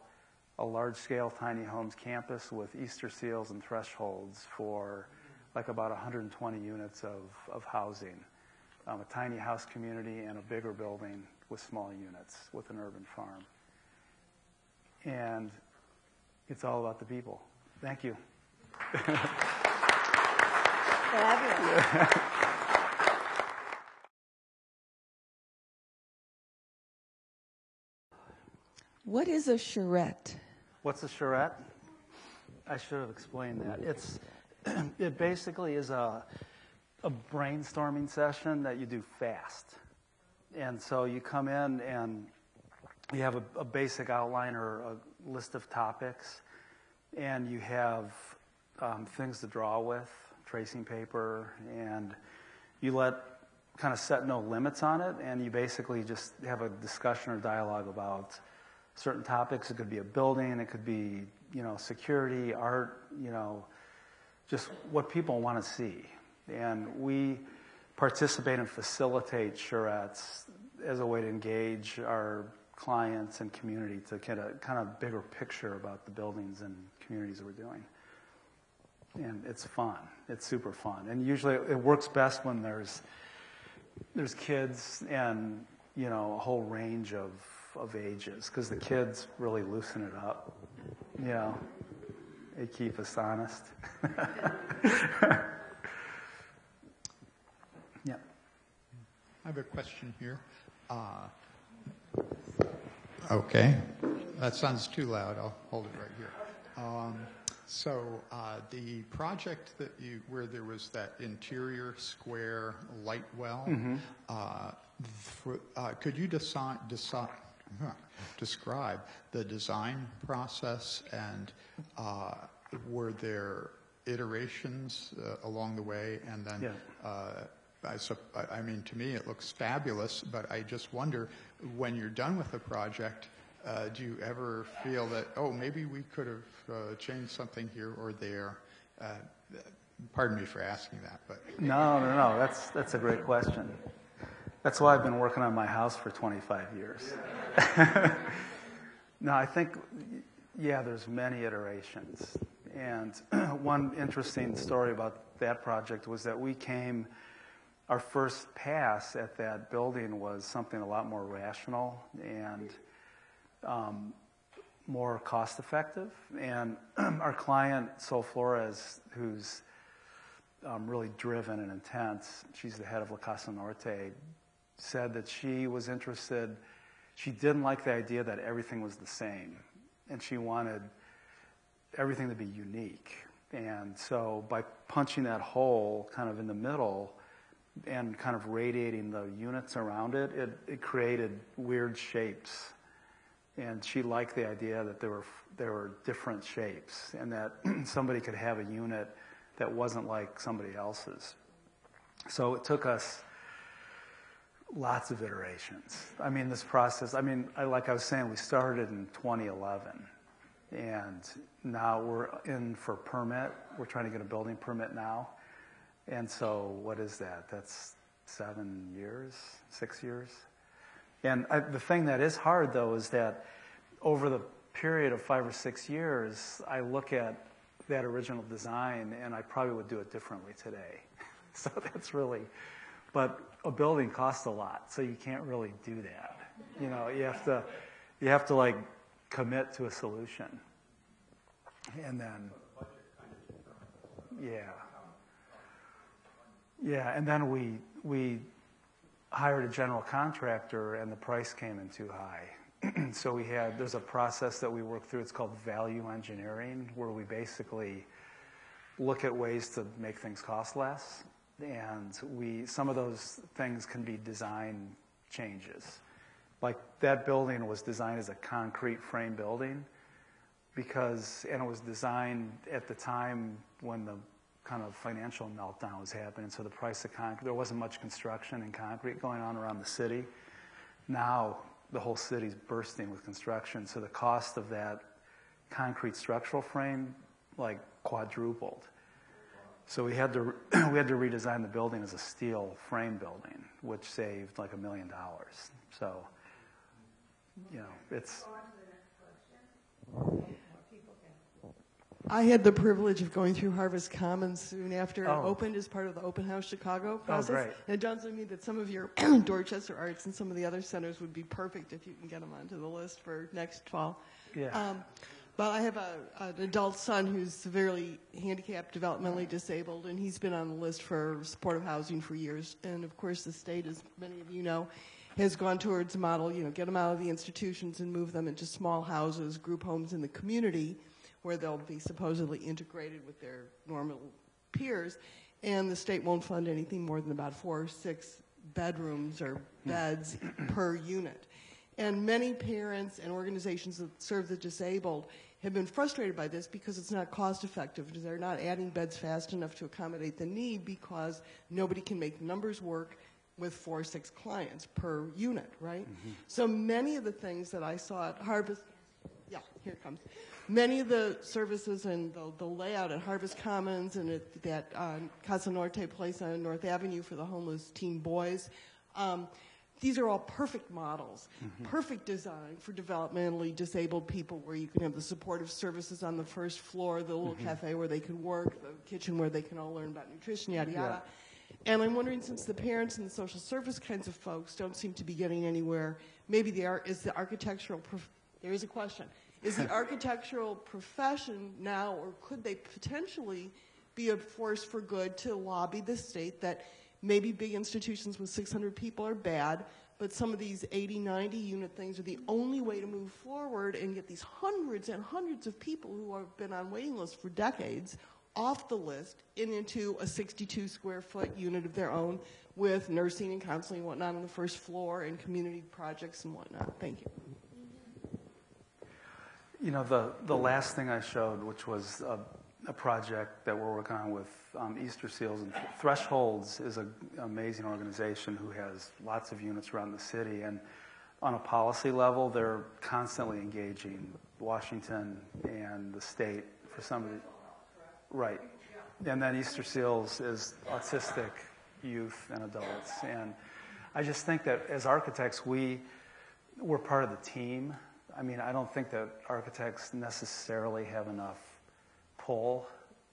a large-scale tiny homes campus with Easter seals and thresholds for like about one hundred twenty units of, of housing, um, a tiny house community and a bigger building with small units with an urban farm. And it's all about the people. Thank you. Fabulous. What is a charrette? What's a charrette? I should have explained that. It's, it basically is a, a brainstorming session that you do fast. And so you come in and you have a, a basic outline or a list of topics, and you have um, things to draw with, tracing paper, and you let kind of set no limits on it, and you basically just have a discussion or dialogue about certain topics. It could be a building, it could be, you know, security, art, you know, just what people want to see. And we participate and facilitate charrettes as a way to engage our clients and community to get a kind of bigger picture about the buildings and communities that we're doing. And it's fun. It's super fun. And usually it works best when there's there's kids and, you know, a whole range of, of ages, because the kids really loosen it up. You know, they keep us honest. Yeah. I have a question here. Uh, okay. That sounds too loud. I'll hold it right here. Um, So uh, the project that you, where there was that interior square light well, mm-hmm. uh, for, uh, could you decide, decide, huh, describe the design process, and uh, were there iterations uh, along the way? And then, yeah. uh, I, I mean, to me it looks fabulous, but I just wonder, when you're done with the project, Uh, do you ever feel that, oh, maybe we could have uh, changed something here or there? Uh, pardon me for asking that, but no, no, no. That's that's a great question. That's why I've been working on my house for twenty-five years. Yeah. No, I think, yeah, there's many iterations. And one interesting story about that project was that we came. Our first pass at that building was something a lot more rational and. Um, more cost effective, and our client Sol Flores, who's um, really driven and intense, she's the head of La Casa Norte, said that she was interested, she didn't like the idea that everything was the same, and she wanted everything to be unique. And so by punching that hole kind of in the middle and kind of radiating the units around it, it, it created weird shapes. And she liked the idea that there were there were different shapes, and that somebody could have a unit that wasn't like somebody else's. So it took us lots of iterations. I mean, this process. I mean, I, like I was saying, we started in twenty eleven, and now we're in for permit. We're trying to get a building permit now, and so what is that? That's seven years, six years. And I, the thing that is hard, though, is that over the period of five or six years, I look at that original design, and I probably would do it differently today. So that's really, but a building costs a lot, so you can't really do that. You know, you have to, you have to like commit to a solution, and then, yeah, yeah, and then we we. hired a general contractor, and the price came in too high. So we had, there's a process that we work through, it's called value engineering, where we basically look at ways to make things cost less. And we, some of those things can be design changes. Like that building was designed as a concrete frame building because, and it was designed at the time when the kind of financial meltdown was happening, so the price of concrete, there wasn't much construction and concrete going on around the city. Now the whole city's bursting with construction, so the cost of that concrete structural frame like quadrupled. So we had to we had to redesign the building as a steel frame building, which saved like a million dollars. So you know, it's. I had the privilege of going through Harvest Commons soon after oh. it opened as part of the Open House Chicago process. Oh, great. And it dawns on me that some of your Dorchester Arts and some of the other centers would be perfect if you can get them onto the list for next fall. Yeah. Um, but I have a, an adult son who's severely handicapped, developmentally disabled, and he's been on the list for supportive housing for years. And, of course, the state, as many of you know, has gone towards a model, you know, get them out of the institutions and move them into small houses, group homes in the community, where they'll be supposedly integrated with their normal peers, and the state won't fund anything more than about four or six bedrooms or beds per unit. And many parents and organizations that serve the disabled have been frustrated by this because it's not cost effective. They're not adding beds fast enough to accommodate the need because nobody can make numbers work, with four or six clients per unit, right? Mm-hmm. So many of the things that I saw at Harvest, yeah, here it comes. Many of the services and the, the layout at Harvest Commons and at that uh, Casa Norte place on North Avenue for the homeless teen boys, um, these are all perfect models, mm-hmm. perfect design for developmentally disabled people where you can have the supportive services on the first floor, the little mm-hmm. cafe where they can work, the kitchen where they can all learn about nutrition, yada, yada. Yeah. And I'm wondering, since the parents and the social service kinds of folks don't seem to be getting anywhere, maybe the art is the architectural, prof there is a question, is the architectural profession now, or could they potentially be a force for good to lobby the state that maybe big institutions with six hundred people are bad, but some of these eighty, ninety unit things are the only way to move forward and get these hundreds and hundreds of people who have been on waiting lists for decades off the list and into a sixty-two square foot unit of their own with nursing and counseling and whatnot on the first floor and community projects and whatnot. Thank you. You know, the, the last thing I showed, which was a, a project that we're working on with um, Easter Seals, and Thresholds is an amazing organization who has lots of units around the city. And on a policy level, they're constantly engaging Washington and the state for some of the... Right. And then Easter Seals is autistic youth and adults. And I just think that as architects, we, we're part of the team. I mean, I don't think that architects necessarily have enough pull,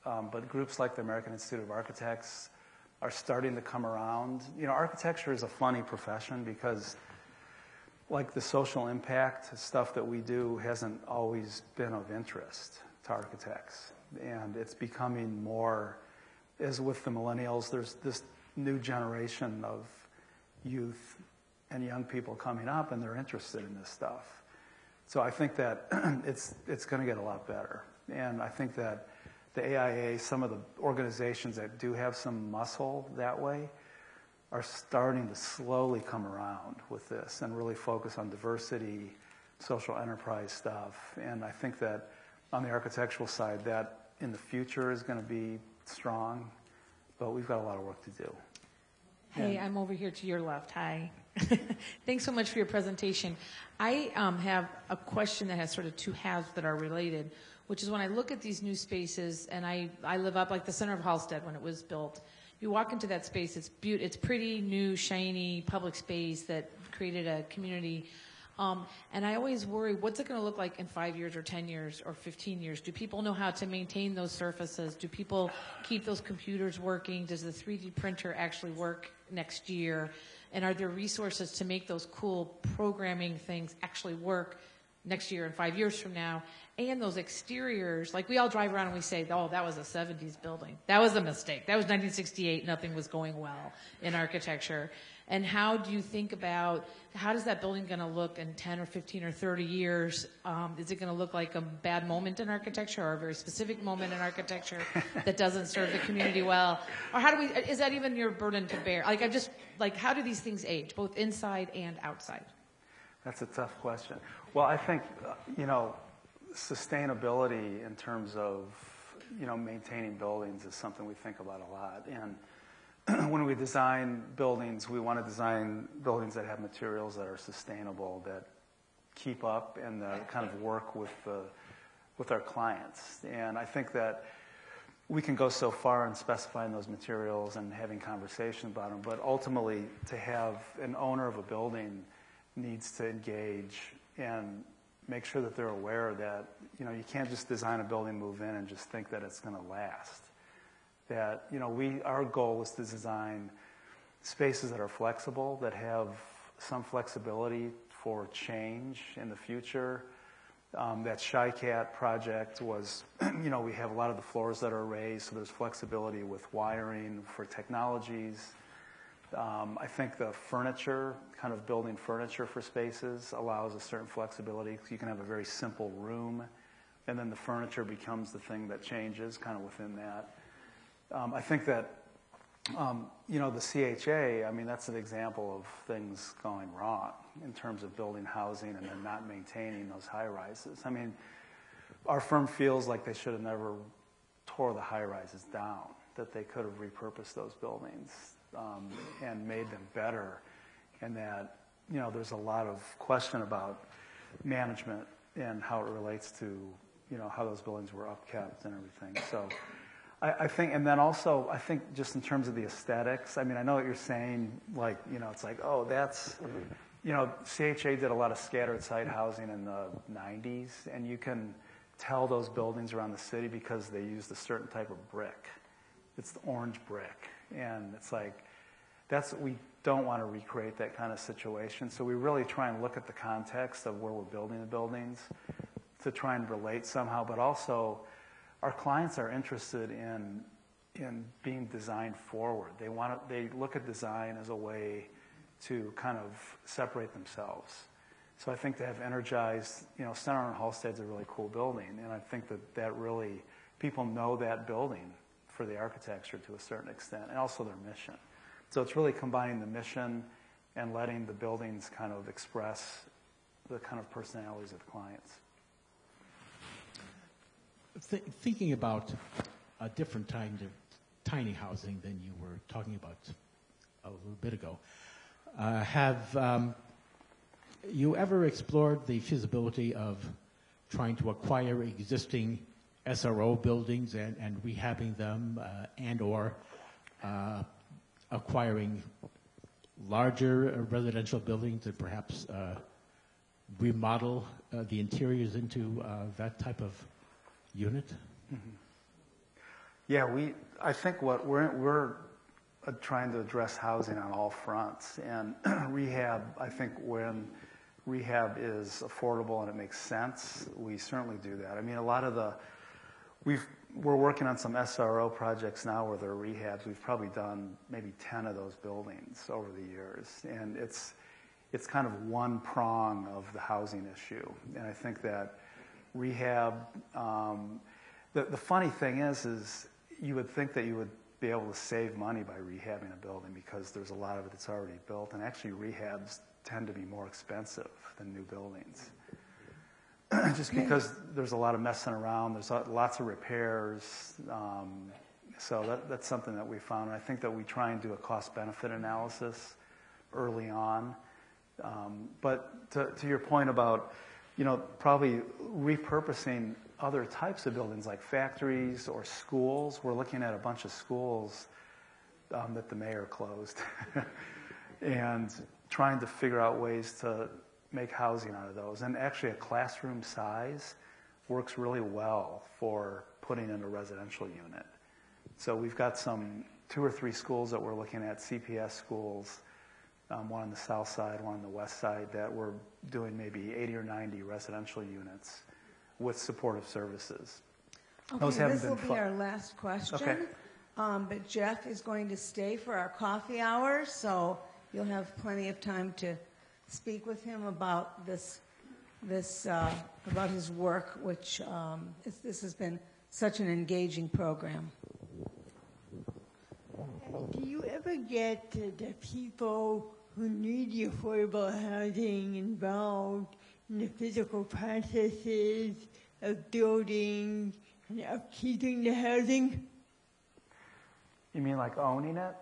um, but groups like the American Institute of Architects are starting to come around. You know, architecture is a funny profession because, like, the social impact stuff that we do hasn't always been of interest to architects. And it's becoming more, as with the millennials, there's this new generation of youth and young people coming up, and they're interested in this stuff. So I think that it's, it's going to get a lot better. And I think that the A I A, some of the organizations that do have some muscle that way, are starting to slowly come around with this and really focus on diversity, social enterprise stuff. And I think that on the architectural side, that in the future is going to be strong, but we've got a lot of work to do. Hey, and I'm over here to your left. Hi. Thanks so much for your presentation. I um, have a question that has sort of two halves that are related, which is when I look at these new spaces, and I, I live up like the center of Halstead when it was built. You walk into that space, it's, be it's pretty, new, shiny, public space that created a community. Um, and I always worry, what's it going to look like in five years or ten years or fifteen years? Do people know how to maintain those surfaces? Do people keep those computers working? Does the three D printer actually work next year? And are there resources to make those cool programming things actually work next year and five years from now? And those exteriors, like we all drive around and we say, oh, that was a seventies building. That was a mistake. That was nineteen sixty-eight. Nothing was going well in architecture. And how do you think about, how does that building going to look in ten or fifteen or thirty years? Um, is it going to look like a bad moment in architecture or a very specific moment in architecture that doesn't serve the community well? Or how do we, is that even your burden to bear? Like, I just, like, how do these things age, both inside and outside? That's a tough question. Well, I think, you know, sustainability in terms of, you know, maintaining buildings is something we think about a lot. And when we design buildings, we want to design buildings that have materials that are sustainable, that keep up, and that kind of work with the, with our clients. And I think that we can go so far in specifying those materials and having conversations about them, but ultimately to have an owner of a building needs to engage and make sure that they're aware that, you know, you can't just design a building, move in, and just think that it's going to last. That, you know, we, our goal is to design spaces that are flexible, that have some flexibility for change in the future. Um, that ChiCat project was, you know, we have a lot of the floors that are raised, so there's flexibility with wiring for technologies. Um, I think the furniture, kind of building furniture for spaces, allows a certain flexibility. You can have a very simple room, and then the furniture becomes the thing that changes kind of within that. Um, I think that, um, you know, the C H A, I mean, that's an example of things going wrong in terms of building housing and then not maintaining those high-rises. I mean, our firm feels like they should have never tore the high-rises down, that they could have repurposed those buildings um, and made them better. And that, you know, there's a lot of question about management and how it relates to, you know, how those buildings were upkept and everything. So I, I think, and then also, I think just in terms of the aesthetics, I mean, I know what you're saying, like, you know, it's like, oh, that's, you know, C H A did a lot of scattered site housing in the nineties, and you can tell those buildings around the city because they used a certain type of brick. It's the orange brick. And it's like, that's, we don't want to recreate that kind of situation. So we really try and look at the context of where we're building the buildings to try and relate somehow, but also our clients are interested in in being design forward. They want to, they look at design as a way to kind of separate themselves. So I think to have energized, you know, Center on Halstead's a really cool building, and I think that that really, people know that building for the architecture to a certain extent, and also their mission. So it's really combining the mission and letting the buildings kind of express the kind of personalities of the clients. Th thinking about a different kind of tiny housing than you were talking about a little bit ago, uh, have um, you ever explored the feasibility of trying to acquire existing S R O buildings and, and rehabbing them, uh, and or uh, acquiring larger residential buildings and perhaps uh, remodel uh, the interiors into uh, that type of unit? Mm-hmm. Yeah, we. I think what we're we're trying to address housing on all fronts, and rehab. I think when rehab is affordable and it makes sense, we certainly do that. I mean, a lot of the we've we're working on some S R O projects now where they're rehabs. We've probably done maybe ten of those buildings over the years, and it's it's kind of one prong of the housing issue, and I think that. Rehab. Um, the, the funny thing is, is you would think that you would be able to save money by rehabbing a building because there's a lot of it that's already built, and actually rehabs tend to be more expensive than new buildings. Just because there's a lot of messing around, there's lots of repairs, um, so that, that's something that we found. And I think that we try and do a cost-benefit analysis early on. Um, but to, to your point about you know, probably repurposing other types of buildings like factories or schools. We're looking at a bunch of schools um, that the mayor closed and trying to figure out ways to make housing out of those. And actually a classroom size works really well for putting in a residential unit. So we've got some two or three schools that we're looking at, C P S schools, Um, one on the south side, one on the west side, that we're doing maybe eighty or ninety residential units with supportive services. Okay, Those haven't this will been be our last question. Okay. Um, but Jeff is going to stay for our coffee hour, so you'll have plenty of time to speak with him about this, this uh, about his work, which um, it's, this has been such an engaging program. Do you ever get the people who need affordable housing involved in the physical processes of building and upkeeping the housing? You mean like owning it?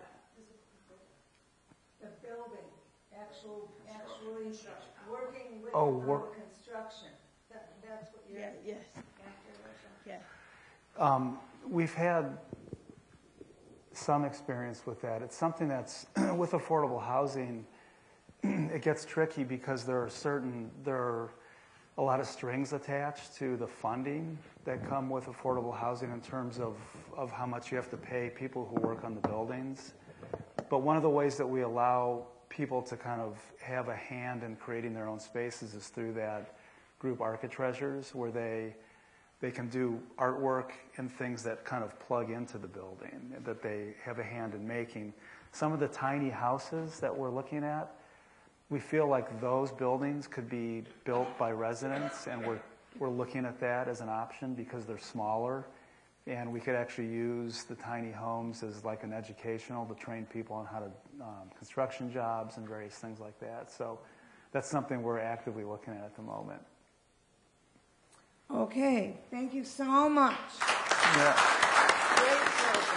The building, actual, actually working with oh, work. construction. That, that's what you're yeah, yes. Yeah. Um, we've had some experience with that. It's something that's with affordable housing, it gets tricky because there are certain, there are a lot of strings attached to the funding that come with affordable housing in terms of, of how much you have to pay people who work on the buildings. But one of the ways that we allow people to kind of have a hand in creating their own spaces is through that group Archi-Treasures, where they They can do artwork and things that kind of plug into the building that they have a hand in making. Some of the tiny houses that we're looking at, we feel like those buildings could be built by residents, and we're, we're looking at that as an option because they're smaller, and we could actually use the tiny homes as like an educational to train people on how to um, construction jobs and various things like that. So that's something we're actively looking at at the moment. Okay, thank you so much. Yeah.